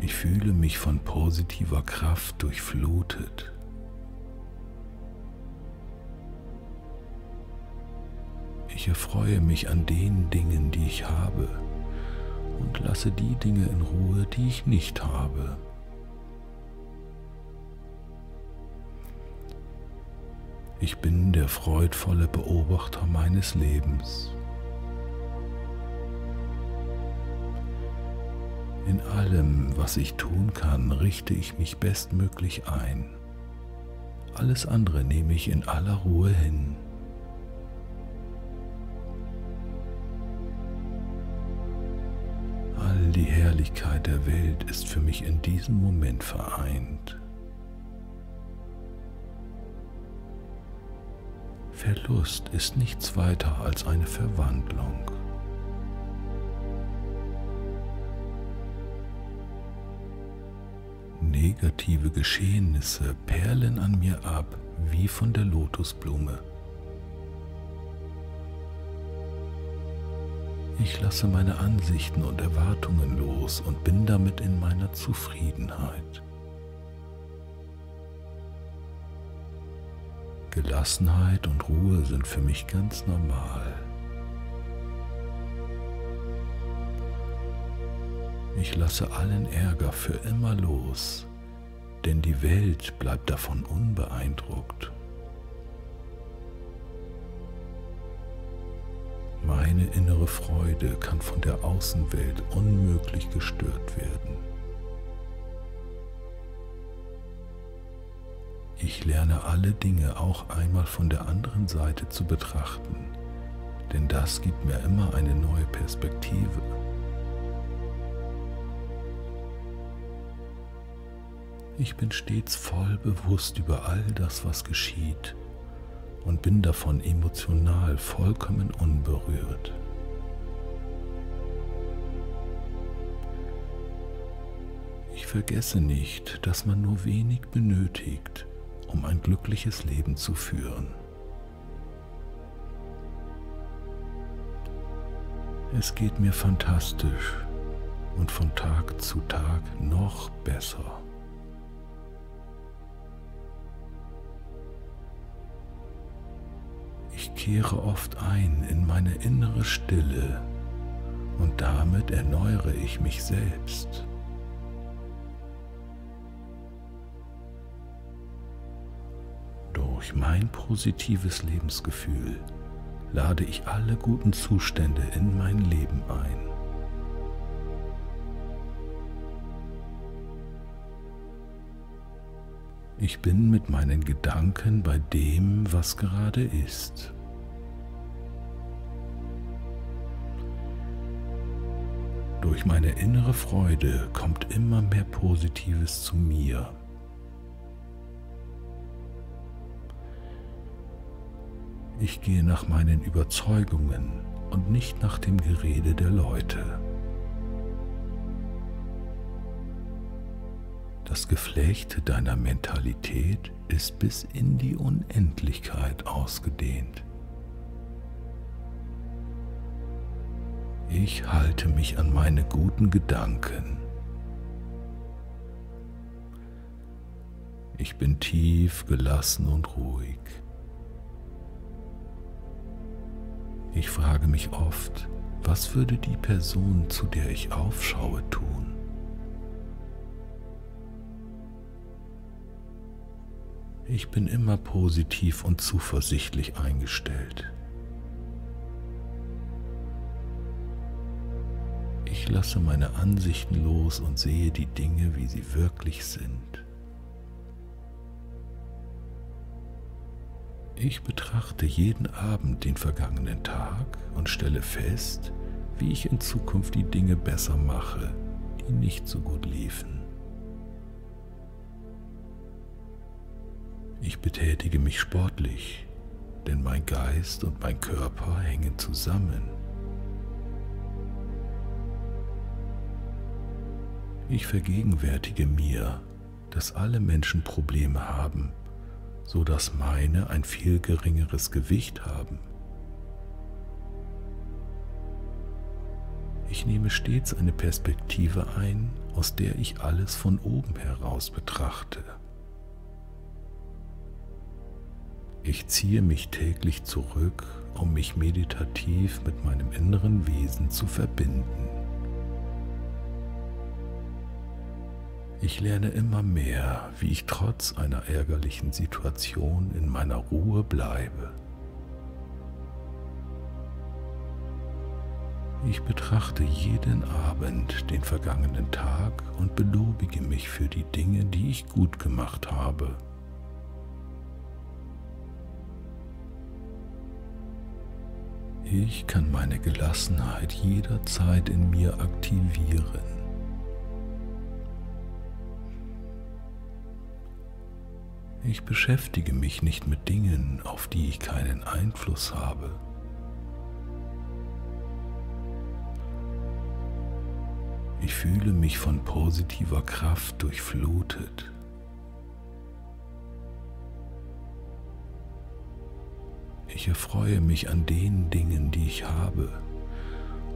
Ich fühle mich von positiver Kraft durchflutet. Ich erfreue mich an den Dingen, die ich habe, und lasse die Dinge in Ruhe, die ich nicht habe. Ich bin der freudvolle Beobachter meines Lebens. In allem, was ich tun kann, richte ich mich bestmöglich ein. Alles andere nehme ich in aller Ruhe hin. All die Herrlichkeit der Welt ist für mich in diesem Moment vereint. Verlust ist nichts weiter als eine Verwandlung. Negative Geschehnisse perlen an mir ab wie von der Lotusblume. Ich lasse meine Ansichten und Erwartungen los und bin damit in meiner Zufriedenheit. Gelassenheit und Ruhe sind für mich ganz normal. Ich lasse allen Ärger für immer los, denn die Welt bleibt davon unbeeindruckt. Meine innere Freude kann von der Außenwelt unmöglich gestört werden. Ich lerne alle Dinge auch einmal von der anderen Seite zu betrachten, denn das gibt mir immer eine neue Perspektive. Ich bin stets voll bewusst über all das, was geschieht, und bin davon emotional vollkommen unberührt. Ich vergesse nicht, dass man nur wenig benötigt, um ein glückliches Leben zu führen. Es geht mir fantastisch und von Tag zu Tag noch besser. Ich kehre oft ein in meine innere Stille und damit erneuere ich mich selbst. Durch mein positives Lebensgefühl lade ich alle guten Zustände in mein Leben ein. Ich bin mit meinen Gedanken bei dem, was gerade ist. Durch meine innere Freude kommt immer mehr Positives zu mir. Ich gehe nach meinen Überzeugungen und nicht nach dem Gerede der Leute. Das Geflecht deiner Mentalität ist bis in die Unendlichkeit ausgedehnt. Ich halte mich an meine guten Gedanken. Ich bin tief, gelassen und ruhig. Ich frage mich oft, was würde die Person, zu der ich aufschaue, tun? Ich bin immer positiv und zuversichtlich eingestellt. Ich lasse meine Ansichten los und sehe die Dinge, wie sie wirklich sind. Ich betrachte jeden Abend den vergangenen Tag und stelle fest, wie ich in Zukunft die Dinge besser mache, die nicht so gut liefen. Ich betätige mich sportlich, denn mein Geist und mein Körper hängen zusammen. Ich vergegenwärtige mir, dass alle Menschen Probleme haben, sodass meine ein viel geringeres Gewicht haben. Ich nehme stets eine Perspektive ein, aus der ich alles von oben heraus betrachte. Ich ziehe mich täglich zurück, um mich meditativ mit meinem inneren Wesen zu verbinden. Ich lerne immer mehr, wie ich trotz einer ärgerlichen Situation in meiner Ruhe bleibe. Ich betrachte jeden Abend den vergangenen Tag und belobige mich für die Dinge, die ich gut gemacht habe. Ich kann meine Gelassenheit jederzeit in mir aktivieren. Ich beschäftige mich nicht mit Dingen, auf die ich keinen Einfluss habe. Ich fühle mich von positiver Kraft durchflutet. Ich erfreue mich an den Dingen, die ich habe,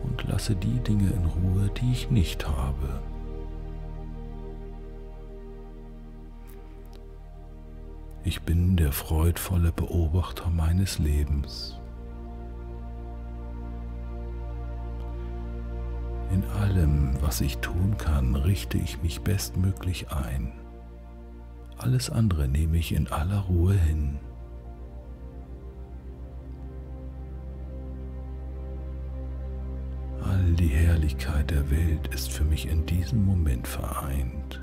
und lasse die Dinge in Ruhe, die ich nicht habe. Ich bin der freudvolle Beobachter meines Lebens. In allem, was ich tun kann, richte ich mich bestmöglich ein. Alles andere nehme ich in aller Ruhe hin. All die Herrlichkeit der Welt ist für mich in diesem Moment vereint.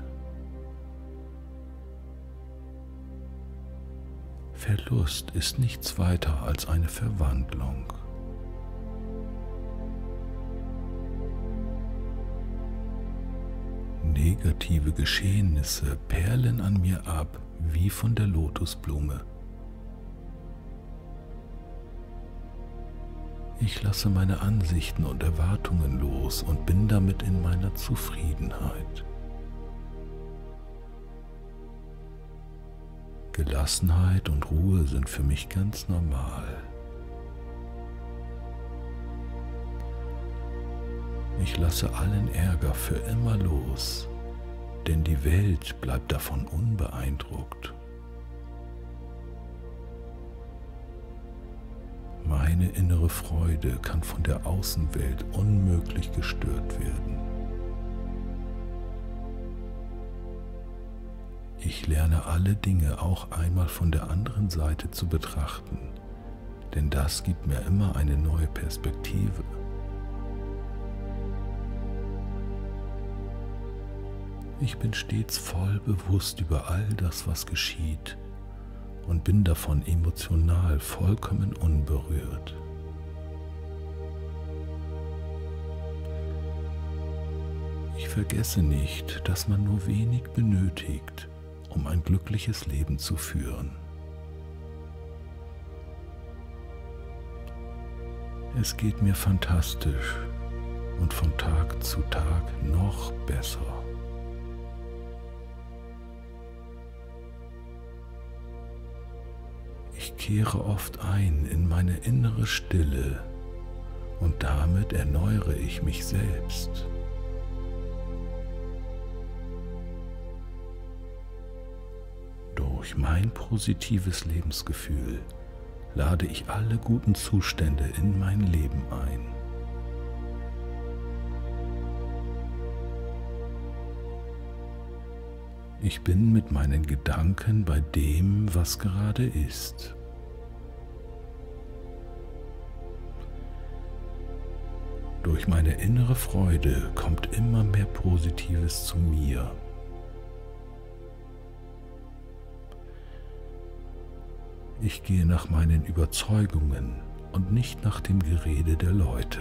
Verlust ist nichts weiter als eine Verwandlung. Negative Geschehnisse perlen an mir ab wie von der Lotusblume. Ich lasse meine Ansichten und Erwartungen los und bin damit in meiner Zufriedenheit. Gelassenheit und Ruhe sind für mich ganz normal. Ich lasse allen Ärger für immer los, denn die Welt bleibt davon unbeeindruckt. Meine innere Freude kann von der Außenwelt unmöglich gestört werden. Ich lerne alle Dinge auch einmal von der anderen Seite zu betrachten, denn das gibt mir immer eine neue Perspektive. Ich bin stets voll bewusst über all das, was geschieht, und bin davon emotional vollkommen unberührt. Ich vergesse nicht, dass man nur wenig benötigt, um ein glückliches Leben zu führen. Es geht mir fantastisch und von Tag zu Tag noch besser. Ich kehre oft ein in meine innere Stille und damit erneuere ich mich selbst. Durch mein positives Lebensgefühl lade ich alle guten Zustände in mein Leben ein. Ich bin mit meinen Gedanken bei dem, was gerade ist. Durch meine innere Freude kommt immer mehr Positives zu mir. Ich gehe nach meinen Überzeugungen und nicht nach dem Gerede der Leute.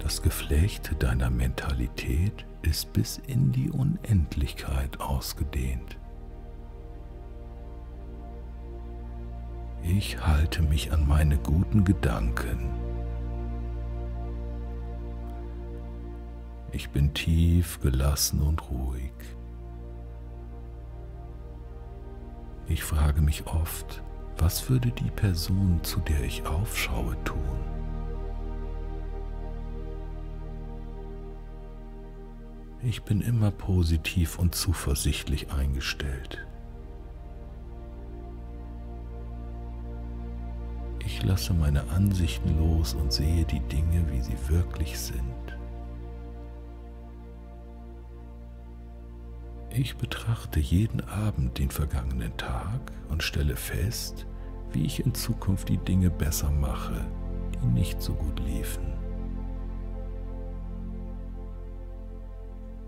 Das Geflecht deiner Mentalität ist bis in die Unendlichkeit ausgedehnt. Ich halte mich an meine guten Gedanken. Ich bin tief, gelassen und ruhig. Ich frage mich oft, was würde die Person, zu der ich aufschaue, tun? Ich bin immer positiv und zuversichtlich eingestellt. Ich lasse meine Ansichten los und sehe die Dinge, wie sie wirklich sind. Ich betrachte jeden Abend den vergangenen Tag und stelle fest, wie ich in Zukunft die Dinge besser mache, die nicht so gut liefen.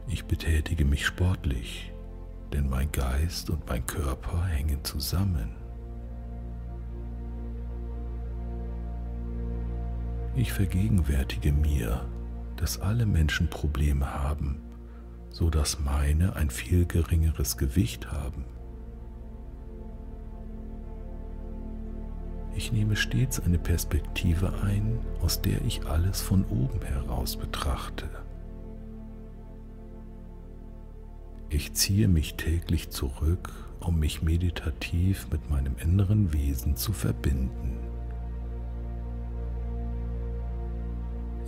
Ich betätige mich sportlich, denn mein Geist und mein Körper hängen zusammen. Ich vergegenwärtige mir, dass alle Menschen Probleme haben, so dass meine ein viel geringeres Gewicht haben. Ich nehme stets eine Perspektive ein, aus der ich alles von oben heraus betrachte. Ich ziehe mich täglich zurück, um mich meditativ mit meinem inneren Wesen zu verbinden.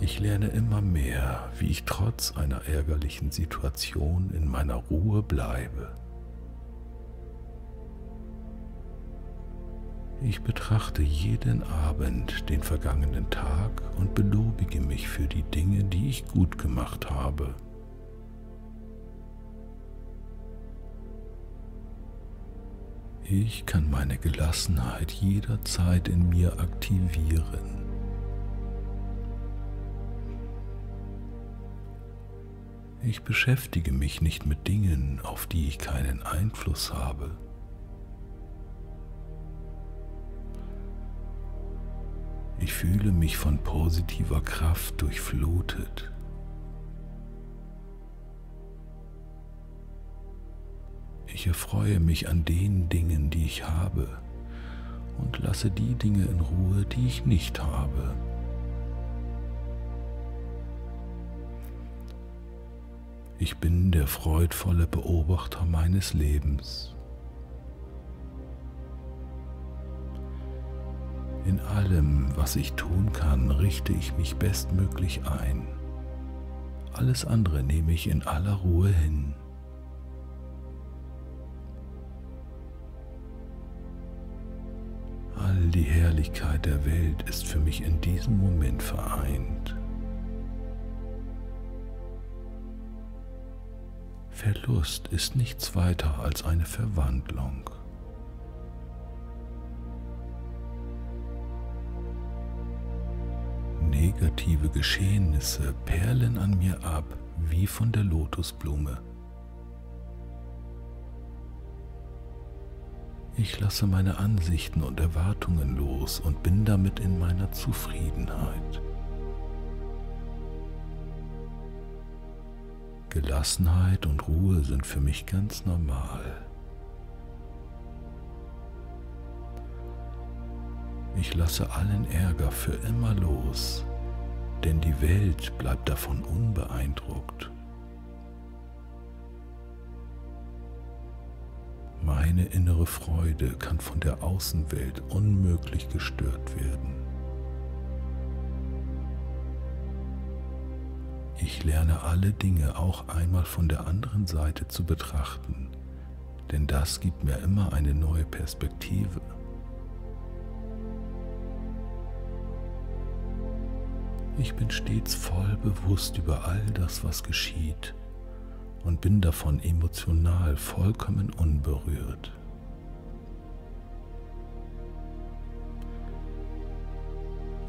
Ich lerne immer mehr, wie ich trotz einer ärgerlichen Situation in meiner Ruhe bleibe. Ich betrachte jeden Abend den vergangenen Tag und belobige mich für die Dinge, die ich gut gemacht habe. Ich kann meine Gelassenheit jederzeit in mir aktivieren. Ich beschäftige mich nicht mit Dingen, auf die ich keinen Einfluss habe. Ich fühle mich von positiver Kraft durchflutet. Ich erfreue mich an den Dingen, die ich habe, und lasse die Dinge in Ruhe, die ich nicht habe. Ich bin der freudvolle Beobachter meines Lebens. In allem, was ich tun kann, richte ich mich bestmöglich ein. Alles andere nehme ich in aller Ruhe hin. All die Herrlichkeit der Welt ist für mich in diesem Moment vereint. Verlust ist nichts weiter als eine Verwandlung. negative Geschehnisse perlen an mir ab wie von der Lotusblume. Ich lasse meine Ansichten und Erwartungen los und bin damit in meiner Zufriedenheit. Gelassenheit und Ruhe sind für mich ganz normal. Ich lasse allen Ärger für immer los, denn die Welt bleibt davon unbeeindruckt. Meine innere Freude kann von der Außenwelt unmöglich gestört werden. Ich lerne alle Dinge auch einmal von der anderen Seite zu betrachten, denn das gibt mir immer eine neue Perspektive. Ich bin stets voll bewusst über all das, was geschieht, und bin davon emotional vollkommen unberührt.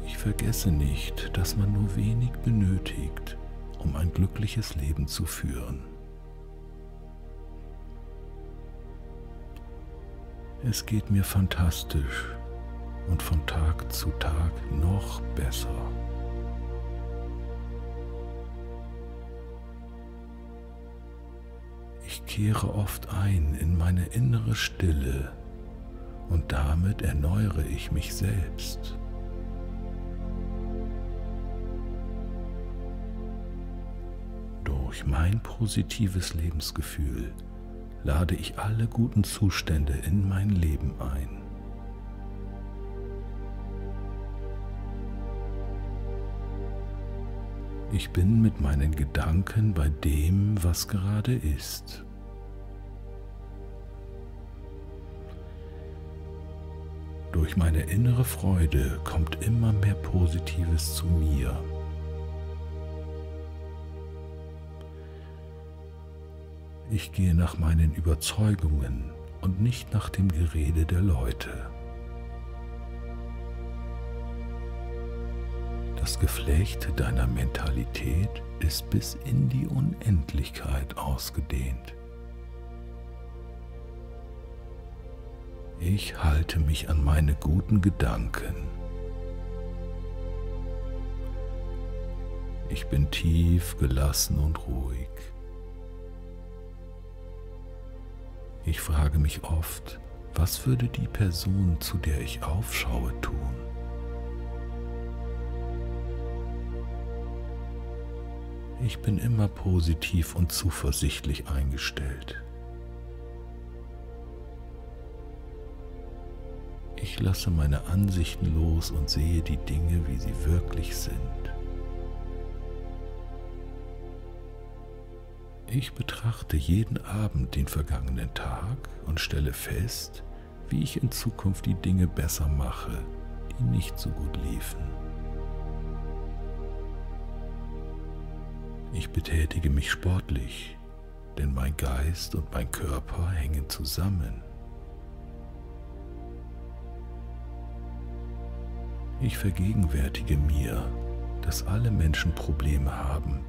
Ich vergesse nicht, dass man nur wenig benötigt, um ein glückliches Leben zu führen. Es geht mir fantastisch und von Tag zu Tag noch besser. Ich kehre oft ein in meine innere Stille und damit erneuere ich mich selbst. Durch mein positives Lebensgefühl lade ich alle guten Zustände in mein Leben ein. Ich bin mit meinen Gedanken bei dem, was gerade ist. Durch meine innere Freude kommt immer mehr Positives zu mir. Ich gehe nach meinen Überzeugungen und nicht nach dem Gerede der Leute. Das Geflecht deiner Mentalität ist bis in die Unendlichkeit ausgedehnt. Ich halte mich an meine guten Gedanken. Ich bin tief, gelassen und ruhig. Ich frage mich oft, was würde die Person, zu der ich aufschaue, tun? Ich bin immer positiv und zuversichtlich eingestellt. Ich lasse meine Ansichten los und sehe die Dinge, wie sie wirklich sind. Ich betrachte jeden Abend den vergangenen Tag und stelle fest, wie ich in Zukunft die Dinge besser mache, die nicht so gut liefen. Ich betätige mich sportlich, denn mein Geist und mein Körper hängen zusammen. Ich vergegenwärtige mir, dass alle Menschen Probleme haben,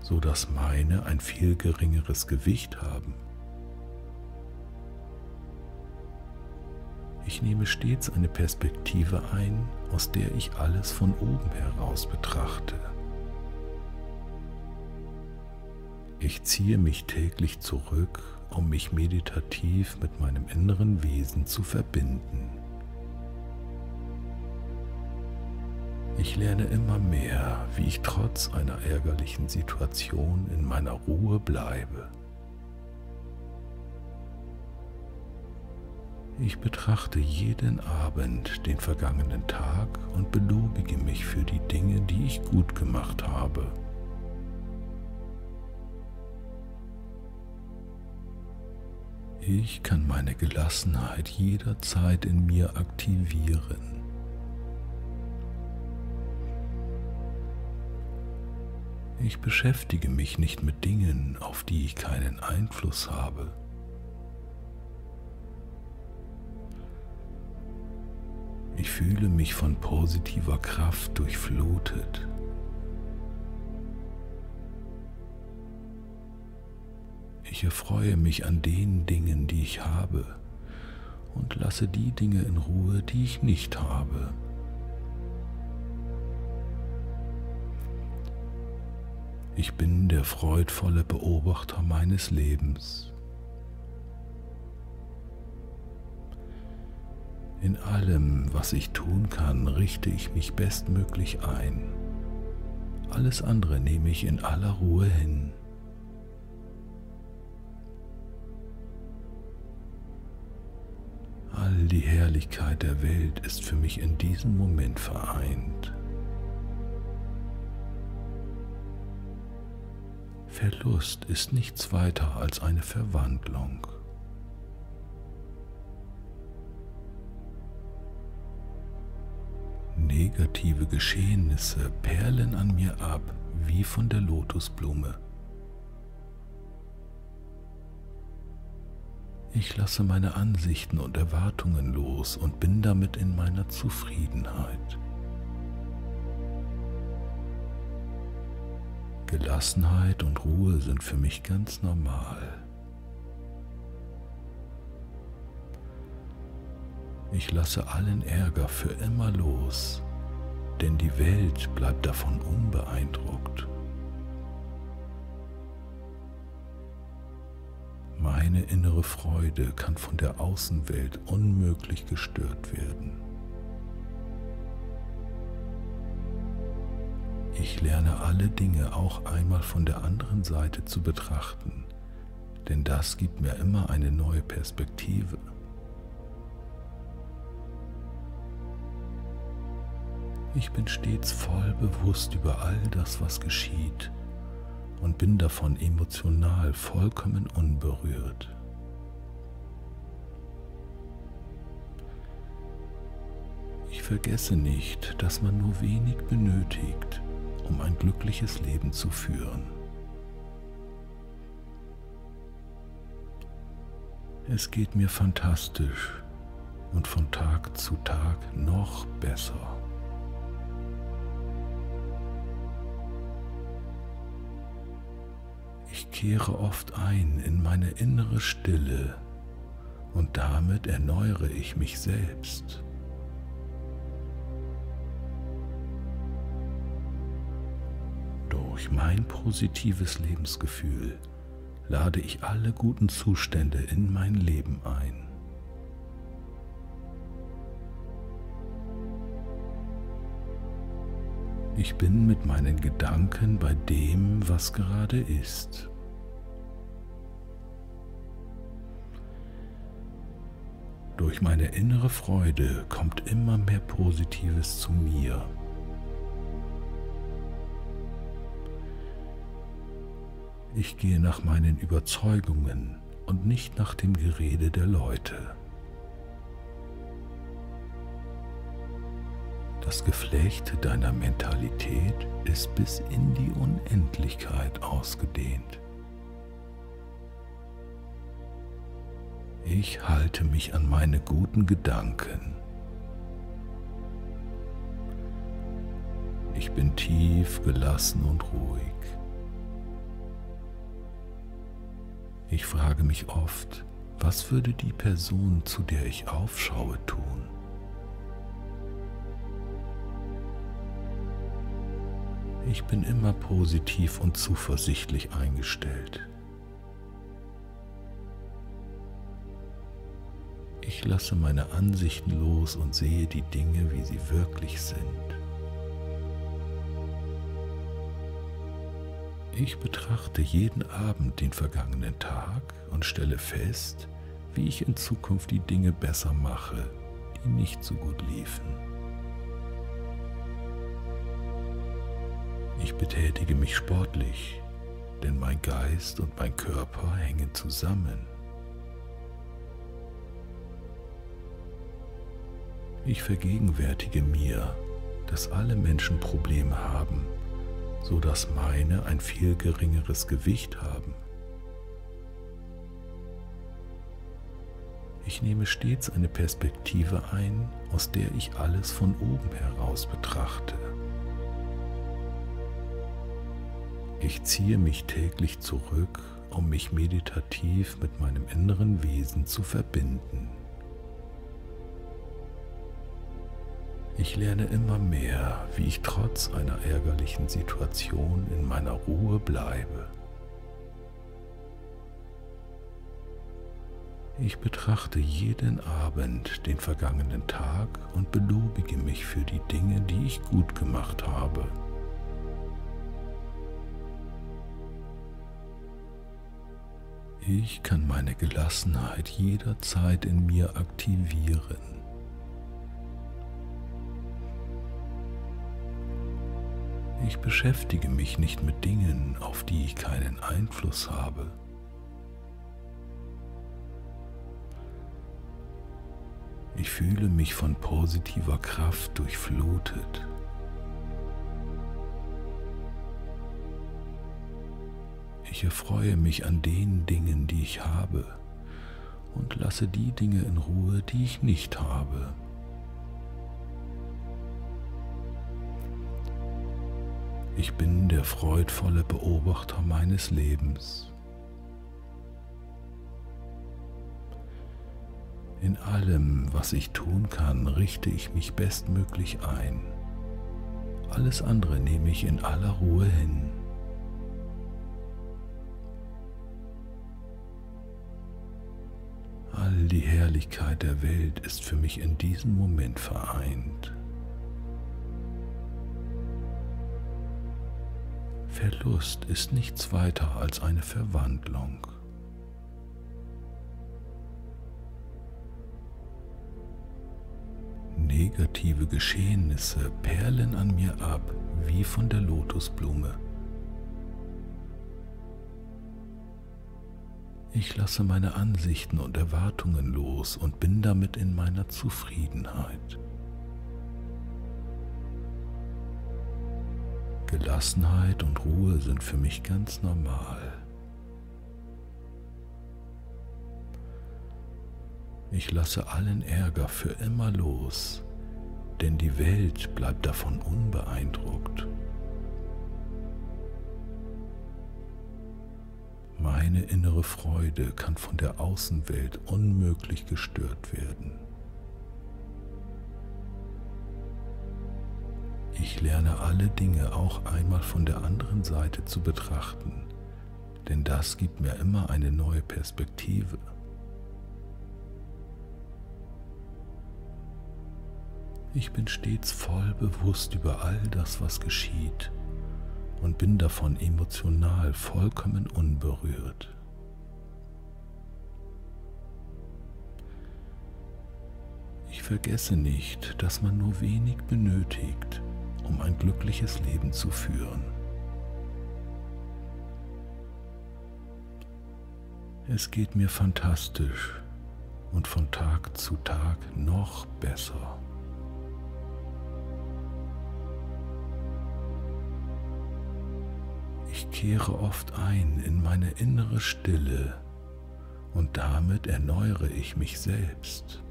so dass meine ein viel geringeres Gewicht haben. Ich nehme stets eine Perspektive ein, aus der ich alles von oben heraus betrachte. Ich ziehe mich täglich zurück, um mich meditativ mit meinem inneren Wesen zu verbinden. Ich lerne immer mehr, wie ich trotz einer ärgerlichen Situation in meiner Ruhe bleibe. Ich betrachte jeden Abend den vergangenen Tag und belobige mich für die Dinge, die ich gut gemacht habe. Ich kann meine Gelassenheit jederzeit in mir aktivieren. Ich beschäftige mich nicht mit Dingen, auf die ich keinen Einfluss habe. Ich fühle mich von positiver Kraft durchflutet. Ich erfreue mich an den Dingen, die ich habe, und lasse die Dinge in Ruhe, die ich nicht habe. Ich bin der freudvolle Beobachter meines Lebens. In allem, was ich tun kann, richte ich mich bestmöglich ein. Alles andere nehme ich in aller Ruhe hin. All die Herrlichkeit der Welt ist für mich in diesem Moment vereint. Verlust ist nichts weiter als eine Verwandlung. Negative Geschehnisse perlen an mir ab wie von der Lotusblume. Ich lasse meine Ansichten und Erwartungen los und bin damit in meiner Zufriedenheit. Gelassenheit und Ruhe sind für mich ganz normal. Ich lasse allen Ärger für immer los, denn die Welt bleibt davon unbeeindruckt. Meine innere Freude kann von der Außenwelt unmöglich gestört werden. Ich lerne alle Dinge auch einmal von der anderen Seite zu betrachten, denn das gibt mir immer eine neue Perspektive. Ich bin stets voll bewusst über all das, was geschieht, und bin davon emotional vollkommen unberührt. Ich vergesse nicht, dass man nur wenig benötigt, um ein glückliches Leben zu führen. Es geht mir fantastisch und von Tag zu Tag noch besser. Ich kehre oft ein in meine innere Stille und damit erneuere ich mich selbst. Durch mein positives Lebensgefühl lade ich alle guten Zustände in mein Leben ein. Ich bin mit meinen Gedanken bei dem, was gerade ist. Durch meine innere Freude kommt immer mehr Positives zu mir. Ich gehe nach meinen Überzeugungen und nicht nach dem Gerede der Leute. Das Geflecht deiner Mentalität ist bis in die Unendlichkeit ausgedehnt. Ich halte mich an meine guten Gedanken. Ich bin tief, gelassen und ruhig. Ich frage mich oft, was würde die Person, zu der ich aufschaue, tun? Ich bin immer positiv und zuversichtlich eingestellt. Ich lasse meine Ansichten los und sehe die Dinge, wie sie wirklich sind. Ich betrachte jeden Abend den vergangenen Tag und stelle fest, wie ich in Zukunft die Dinge besser mache, die nicht so gut liefen. Ich betätige mich sportlich, denn mein Geist und mein Körper hängen zusammen. Ich vergegenwärtige mir, dass alle Menschen Probleme haben, sodass meine ein viel geringeres Gewicht haben. Ich nehme stets eine Perspektive ein, aus der ich alles von oben heraus betrachte. Ich ziehe mich täglich zurück, um mich meditativ mit meinem inneren Wesen zu verbinden. Ich lerne immer mehr, wie ich trotz einer ärgerlichen Situation in meiner Ruhe bleibe. Ich betrachte jeden Abend den vergangenen Tag und belobige mich für die Dinge, die ich gut gemacht habe. Ich kann meine Gelassenheit jederzeit in mir aktivieren. Ich beschäftige mich nicht mit Dingen, auf die ich keinen Einfluss habe. Ich fühle mich von positiver Kraft durchflutet. Ich erfreue mich an den Dingen, die ich habe, und lasse die Dinge in Ruhe, die ich nicht habe. Ich bin der freudvolle Beobachter meines Lebens. In allem, was ich tun kann, richte ich mich bestmöglich ein. Alles andere nehme ich in aller Ruhe hin. All die Herrlichkeit der Welt ist für mich in diesem Moment vereint. Verlust ist nichts weiter als eine Verwandlung. Negative Geschehnisse perlen an mir ab wie von der Lotusblume. Ich lasse meine Ansichten und Erwartungen los und bin damit in meiner Zufriedenheit. Gelassenheit und Ruhe sind für mich ganz normal. Ich lasse allen Ärger für immer los, denn die Welt bleibt davon unbeeindruckt. Meine innere Freude kann von der Außenwelt unmöglich gestört werden. Ich lerne alle Dinge auch einmal von der anderen Seite zu betrachten, denn das gibt mir immer eine neue Perspektive. Ich bin stets voll bewusst über all das, was geschieht, und bin davon emotional vollkommen unberührt. Ich vergesse nicht, dass man nur wenig benötigt, um ein glückliches Leben zu führen. Es geht mir fantastisch und von Tag zu Tag noch besser. Ich kehre oft ein in meine innere Stille und damit erneuere ich mich selbst.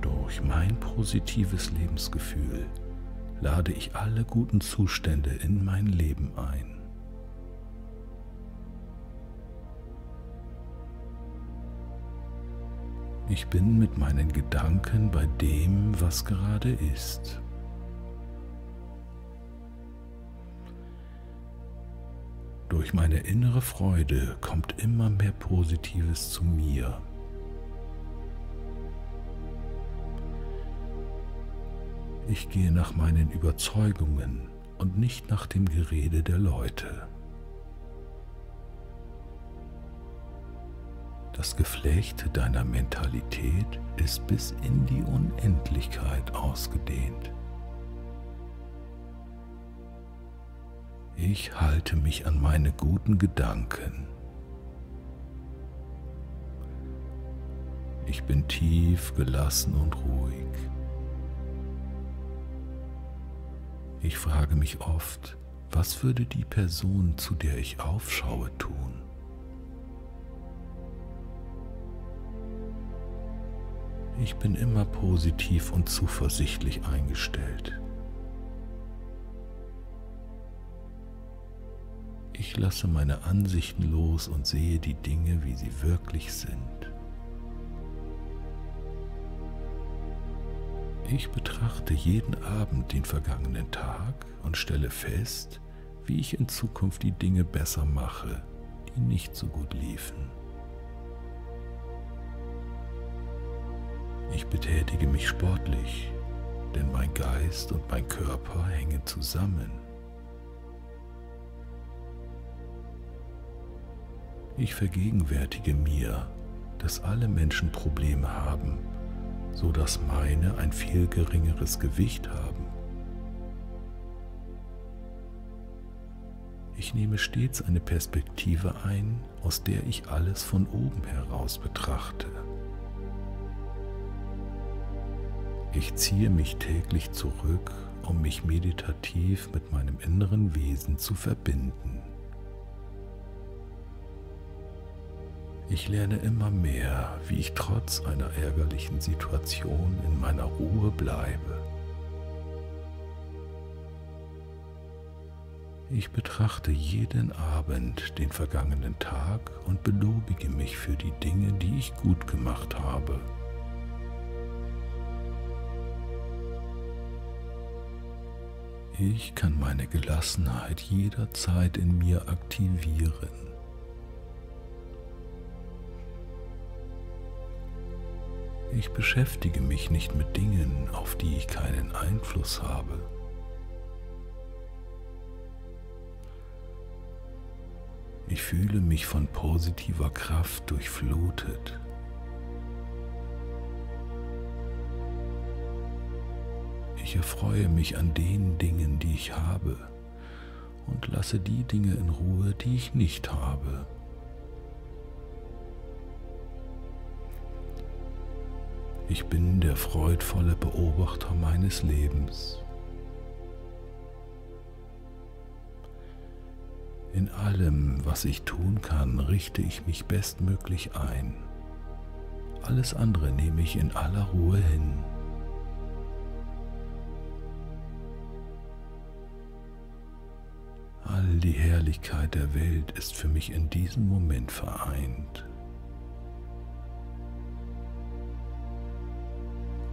Durch mein positives Lebensgefühl lade ich alle guten Zustände in mein Leben ein. Ich bin mit meinen Gedanken bei dem, was gerade ist. Durch meine innere Freude kommt immer mehr Positives zu mir. Ich gehe nach meinen Überzeugungen und nicht nach dem Gerede der Leute. Das Geflecht deiner Mentalität ist bis in die Unendlichkeit ausgedehnt. Ich halte mich an meine guten Gedanken. Ich bin tief, gelassen und ruhig. Ich frage mich oft, Was würde die Person, zu der ich aufschaue, tun? Ich bin immer positiv und zuversichtlich eingestellt. Ich lasse meine Ansichten los und sehe die Dinge, wie sie wirklich sind. Ich betrachte jeden Abend den vergangenen Tag und stelle fest, wie ich in Zukunft die Dinge besser mache, die nicht so gut liefen. Ich betätige mich sportlich, denn mein Geist und mein Körper hängen zusammen. Ich vergegenwärtige mir, dass alle Menschen Probleme haben, sodass meine ein viel geringeres Gewicht haben. Ich nehme stets eine Perspektive ein, aus der ich alles von oben heraus betrachte. Ich ziehe mich täglich zurück, um mich meditativ mit meinem inneren Wesen zu verbinden. Ich lerne immer mehr, wie ich trotz einer ärgerlichen Situation in meiner Ruhe bleibe. Ich betrachte jeden Abend den vergangenen Tag und belobige mich für die Dinge, die ich gut gemacht habe. Ich kann meine Gelassenheit jederzeit in mir aktivieren. Ich beschäftige mich nicht mit Dingen, auf die ich keinen Einfluss habe. Ich fühle mich von positiver Kraft durchflutet. Ich erfreue mich an den Dingen, die ich habe, und lasse die Dinge in Ruhe, die ich nicht habe. Ich bin der freudvolle Beobachter meines Lebens. In allem, was ich tun kann, richte ich mich bestmöglich ein. Alles andere nehme ich in aller Ruhe hin. All die Herrlichkeit der Welt ist für mich in diesem Moment vereint.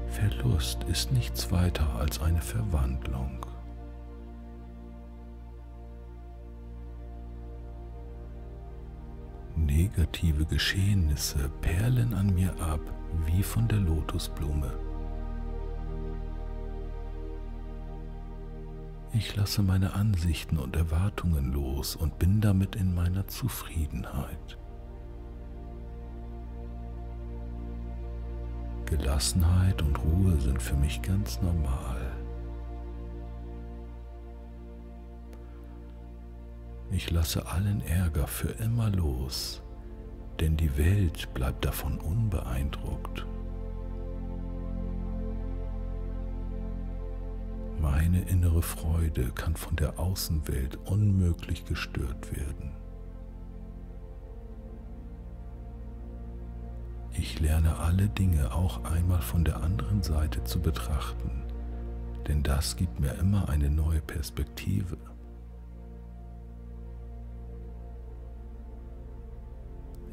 Verlust ist nichts weiter als eine Verwandlung. Negative Geschehnisse perlen an mir ab wie von der Lotusblume. Ich lasse meine Ansichten und Erwartungen los und bin damit in meiner Zufriedenheit. Gelassenheit und Ruhe sind für mich ganz normal. Ich lasse allen Ärger für immer los, denn die Welt bleibt davon unbeeindruckt. Meine innere Freude kann von der Außenwelt unmöglich gestört werden. Ich lerne alle Dinge auch einmal von der anderen Seite zu betrachten, denn das gibt mir immer eine neue Perspektive.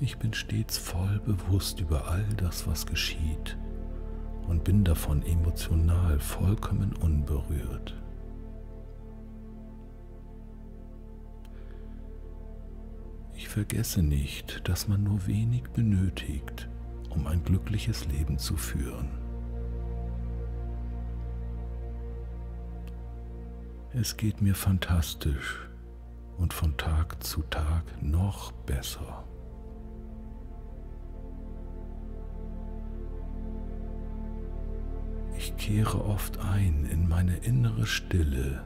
Ich bin stets voll bewusst über all das, was geschieht, und bin davon emotional vollkommen unberührt. Ich vergesse nicht, dass man nur wenig benötigt, um ein glückliches Leben zu führen. Es geht mir fantastisch und von Tag zu Tag noch besser. Ich kehre oft ein in meine innere Stille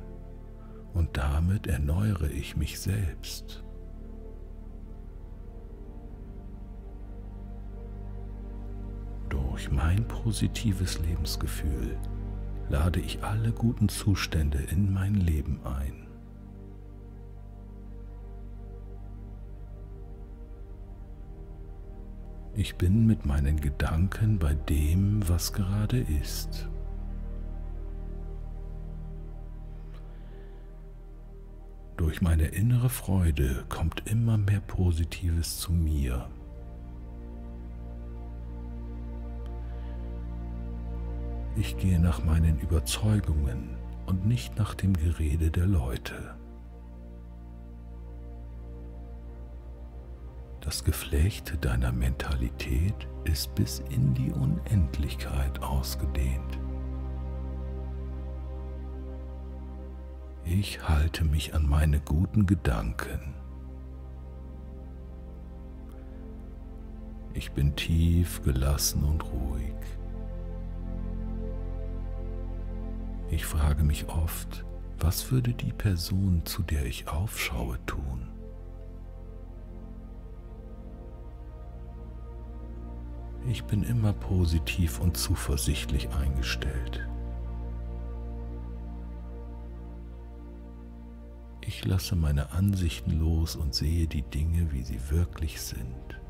und damit erneuere ich mich selbst. Durch mein positives Lebensgefühl lade ich alle guten Zustände in mein Leben ein. Ich bin mit meinen Gedanken bei dem, was gerade ist. Durch meine innere Freude kommt immer mehr Positives zu mir. Ich gehe nach meinen Überzeugungen und nicht nach dem Gerede der Leute. Das Geflecht deiner Mentalität ist bis in die Unendlichkeit ausgedehnt. Ich halte mich an meine guten Gedanken. Ich bin tief, gelassen und ruhig. Ich frage mich oft, was würde die Person, zu der ich aufschaue, tun? Ich bin immer positiv und zuversichtlich eingestellt. Ich lasse meine Ansichten los und sehe die Dinge, wie sie wirklich sind.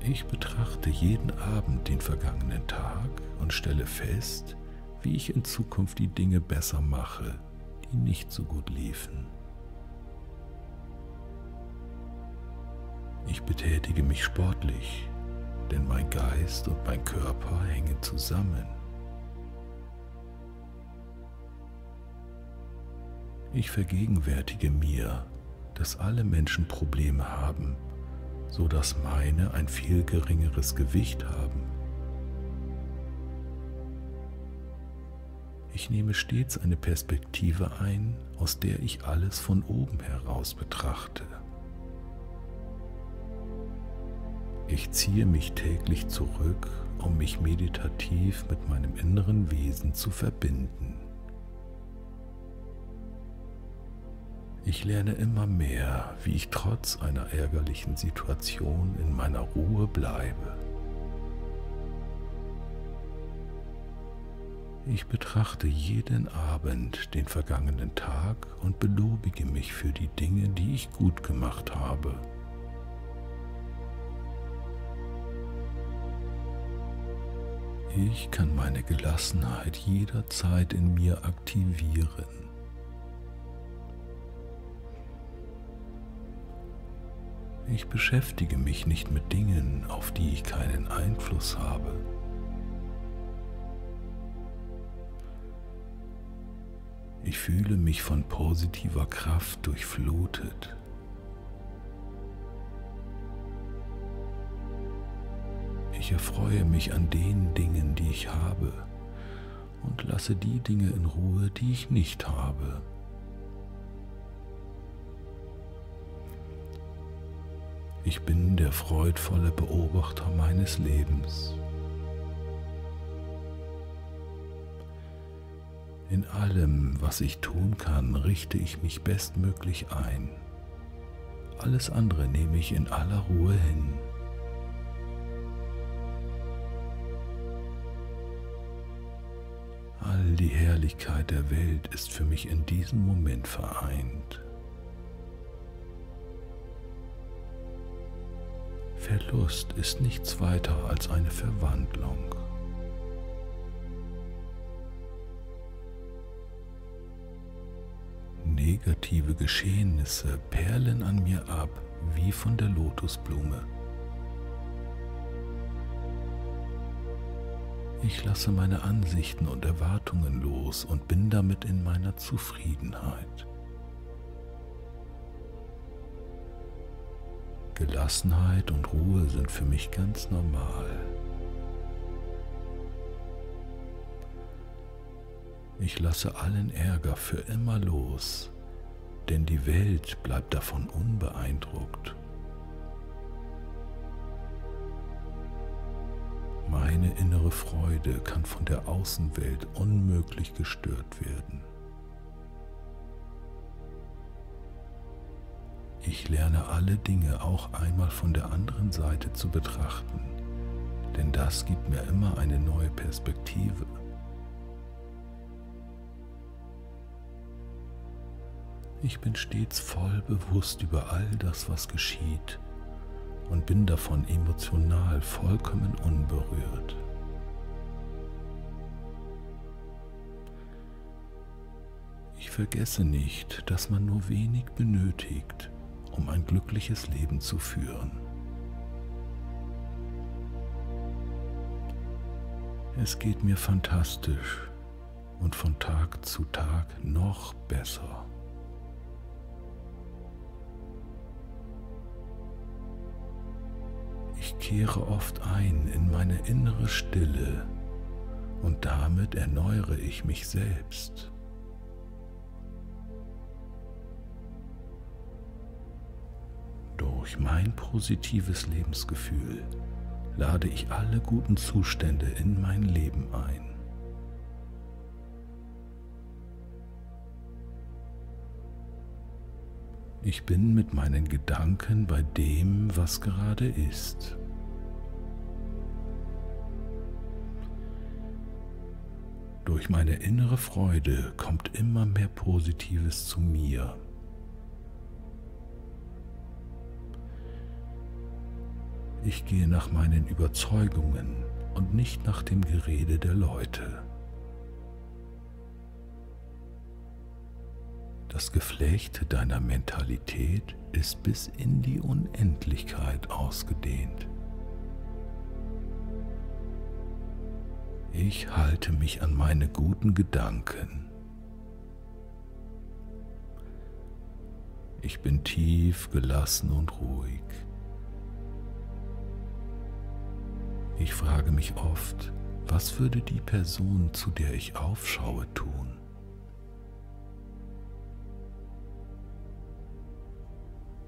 Ich betrachte jeden Abend den vergangenen Tag und stelle fest, wie ich in Zukunft die Dinge besser mache, die nicht so gut liefen. Ich betätige mich sportlich, denn mein Geist und mein Körper hängen zusammen. Ich vergegenwärtige mir, dass alle Menschen Probleme haben, sodass meine ein viel geringeres Gewicht haben. Ich nehme stets eine Perspektive ein, aus der ich alles von oben heraus betrachte. Ich ziehe mich täglich zurück, um mich meditativ mit meinem inneren Wesen zu verbinden. Ich lerne immer mehr, wie ich trotz einer ärgerlichen Situation in meiner Ruhe bleibe. Ich betrachte jeden Abend den vergangenen Tag und belobige mich für die Dinge, die ich gut gemacht habe. Ich kann meine Gelassenheit jederzeit in mir aktivieren. Ich beschäftige mich nicht mit Dingen, auf die ich keinen Einfluss habe. Ich fühle mich von positiver Kraft durchflutet. Ich erfreue mich an den Dingen, die ich habe, und lasse die Dinge in Ruhe, die ich nicht habe. Ich bin der freudvolle Beobachter meines Lebens. In allem, was ich tun kann, richte ich mich bestmöglich ein. Alles andere nehme ich in aller Ruhe hin. All die Herrlichkeit der Welt ist für mich in diesem Moment vereint. Verlust ist nichts weiter als eine Verwandlung. Negative Geschehnisse perlen an mir ab wie von der Lotusblume. Ich lasse meine Ansichten und Erwartungen los und bin damit in meiner Zufriedenheit. Gelassenheit und Ruhe sind für mich ganz normal. Ich lasse allen Ärger für immer los, denn die Welt bleibt davon unbeeindruckt. Meine innere Freude kann von der Außenwelt unmöglich gestört werden. Ich lerne alle Dinge auch einmal von der anderen Seite zu betrachten, denn das gibt mir immer eine neue Perspektive. Ich bin stets voll bewusst über all das, was geschieht, und bin davon emotional vollkommen unberührt. Ich vergesse nicht, dass man nur wenig benötigt, um ein glückliches Leben zu führen. Es geht mir fantastisch und von Tag zu Tag noch besser. Ich kehre oft ein in meine innere Stille und damit erneuere ich mich selbst. Durch mein positives Lebensgefühl lade ich alle guten Zustände in mein Leben ein. Ich bin mit meinen Gedanken bei dem, was gerade ist. Durch meine innere Freude kommt immer mehr Positives zu mir. Ich gehe nach meinen Überzeugungen und nicht nach dem Gerede der Leute. Das Geflecht deiner Mentalität ist bis in die Unendlichkeit ausgedehnt. Ich halte mich an meine guten Gedanken. Ich bin tief, gelassen und ruhig. Ich frage mich oft, was würde die Person, zu der ich aufschaue, tun?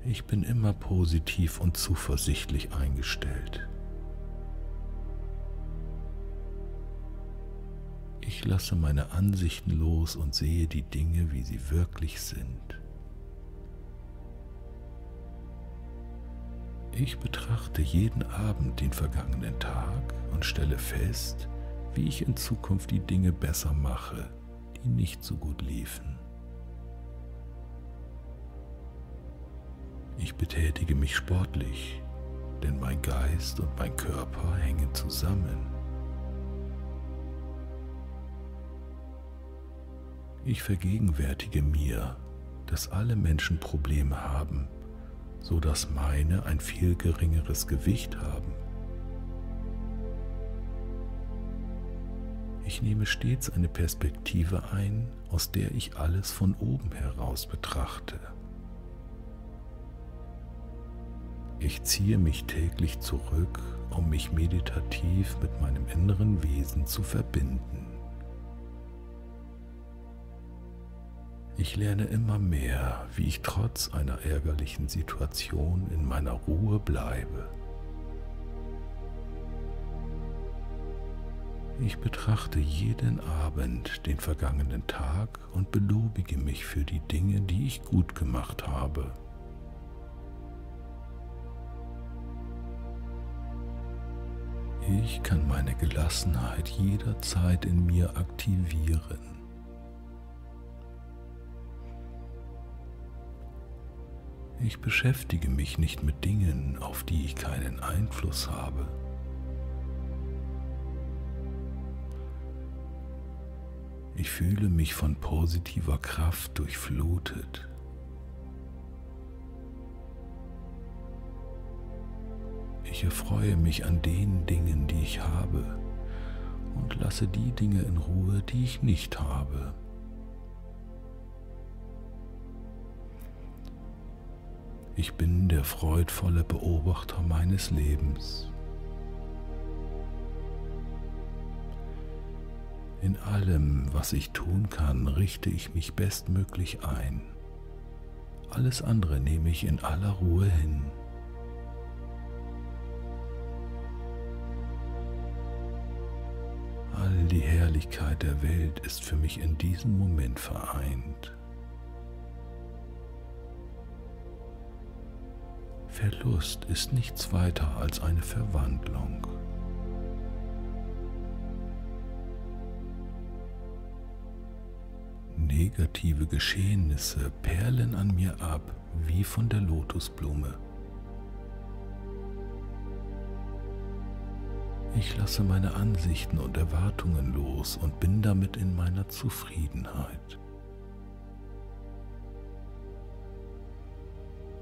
Ich bin immer positiv und zuversichtlich eingestellt. Ich lasse meine Ansichten los und sehe die Dinge, wie sie wirklich sind. Ich betrachte jeden Abend den vergangenen Tag und stelle fest, wie ich in Zukunft die Dinge besser mache, die nicht so gut liefen. Ich betätige mich sportlich, denn mein Geist und mein Körper hängen zusammen. Ich vergegenwärtige mir, dass alle Menschen Probleme haben, sodass meine ein viel geringeres Gewicht haben. Ich nehme stets eine Perspektive ein, aus der ich alles von oben heraus betrachte. Ich ziehe mich täglich zurück, um mich meditativ mit meinem inneren Wesen zu verbinden. Ich lerne immer mehr, wie ich trotz einer ärgerlichen Situation in meiner Ruhe bleibe. Ich betrachte jeden Abend den vergangenen Tag und belobige mich für die Dinge, die ich gut gemacht habe. Ich kann meine Gelassenheit jederzeit in mir aktivieren. Ich beschäftige mich nicht mit Dingen, auf die ich keinen Einfluss habe. Ich fühle mich von positiver Kraft durchflutet. Ich erfreue mich an den Dingen, die ich habe, und lasse die Dinge in Ruhe, die ich nicht habe. Ich bin der freudvolle Beobachter meines Lebens. In allem, was ich tun kann, richte ich mich bestmöglich ein. Alles andere nehme ich in aller Ruhe hin. All die Herrlichkeit der Welt ist für mich in diesem Moment vereint. Verlust ist nichts weiter als eine Verwandlung. negative Geschehnisse perlen an mir ab wie von der Lotusblume. Ich lasse meine Ansichten und Erwartungen los und bin damit in meiner Zufriedenheit.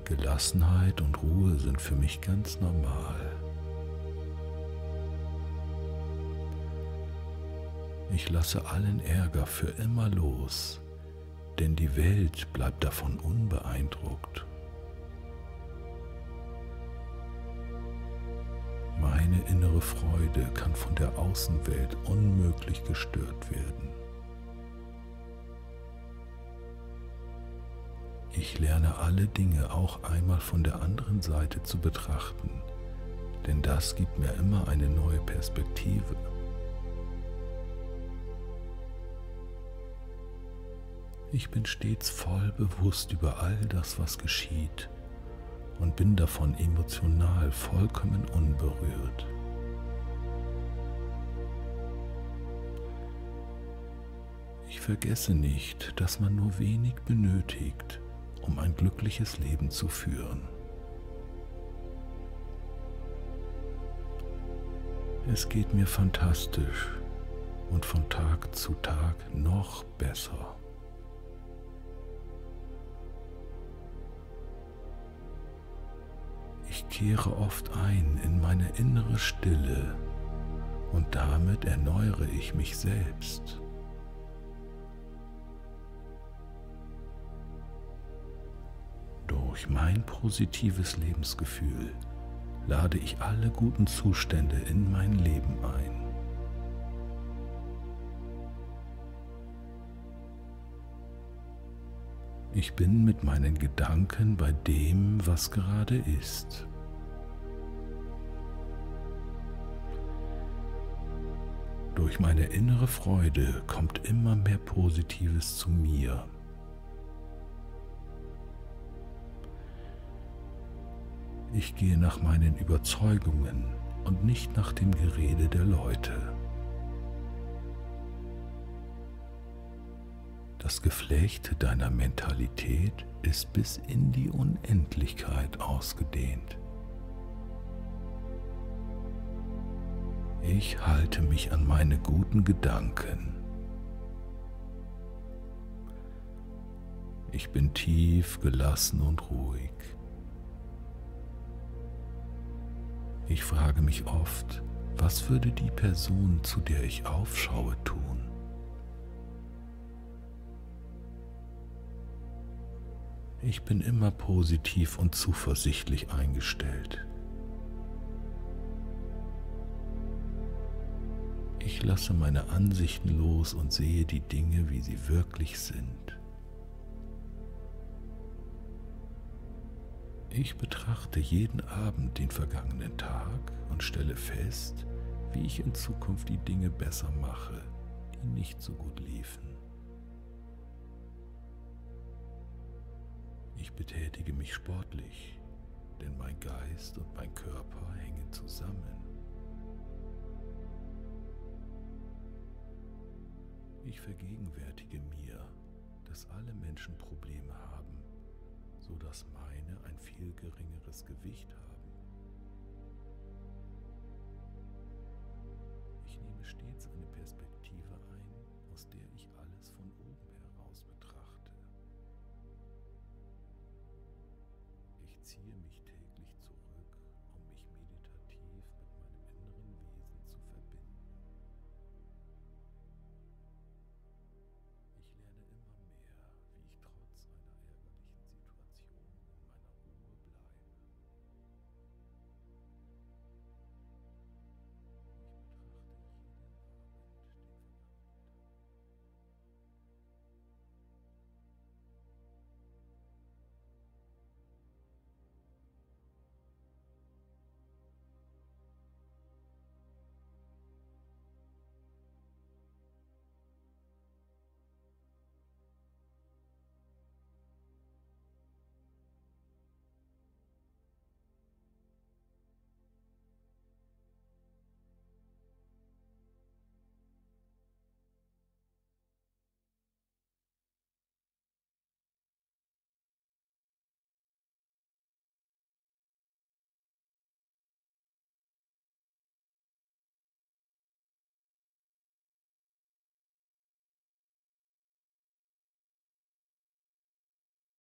Gelassenheit und Ruhe sind für mich ganz normal. Ich lasse allen Ärger für immer los, denn die Welt bleibt davon unbeeindruckt. Meine innere Freude kann von der Außenwelt unmöglich gestört werden. Ich lerne alle Dinge auch einmal von der anderen Seite zu betrachten, denn das gibt mir immer eine neue Perspektive. Ich bin stets voll bewusst über all das, was geschieht, und bin davon emotional vollkommen unberührt. Ich vergesse nicht, dass man nur wenig benötigt, um ein glückliches Leben zu führen. Es geht mir fantastisch und von Tag zu Tag noch besser. Ich kehre oft ein in meine innere Stille und damit erneuere ich mich selbst. Durch mein positives Lebensgefühl lade ich alle guten Zustände in mein Leben ein. Ich bin mit meinen Gedanken bei dem, was gerade ist. Durch meine innere Freude kommt immer mehr Positives zu mir. Ich gehe nach meinen Überzeugungen und nicht nach dem Gerede der Leute. Das Geflecht deiner Mentalität ist bis in die Unendlichkeit ausgedehnt. Ich halte mich an meine guten Gedanken. Ich bin tief, gelassen und ruhig. Ich frage mich oft, was würde die Person, zu der ich aufschaue, tun? Ich bin immer positiv und zuversichtlich eingestellt. Ich lasse meine Ansichten los und sehe die Dinge, wie sie wirklich sind. Ich betrachte jeden Abend den vergangenen Tag und stelle fest, wie ich in Zukunft die Dinge besser mache, die nicht so gut liefen. Ich betätige mich sportlich, denn mein Geist und mein Körper hängen zusammen. Ich vergegenwärtige mir, dass alle Menschen Probleme haben, sodass meine ein viel geringeres Gewicht haben. Ich nehme stets eine Perspektive ein, aus der ich alles von oben heraus betrachte. Ich ziehe mich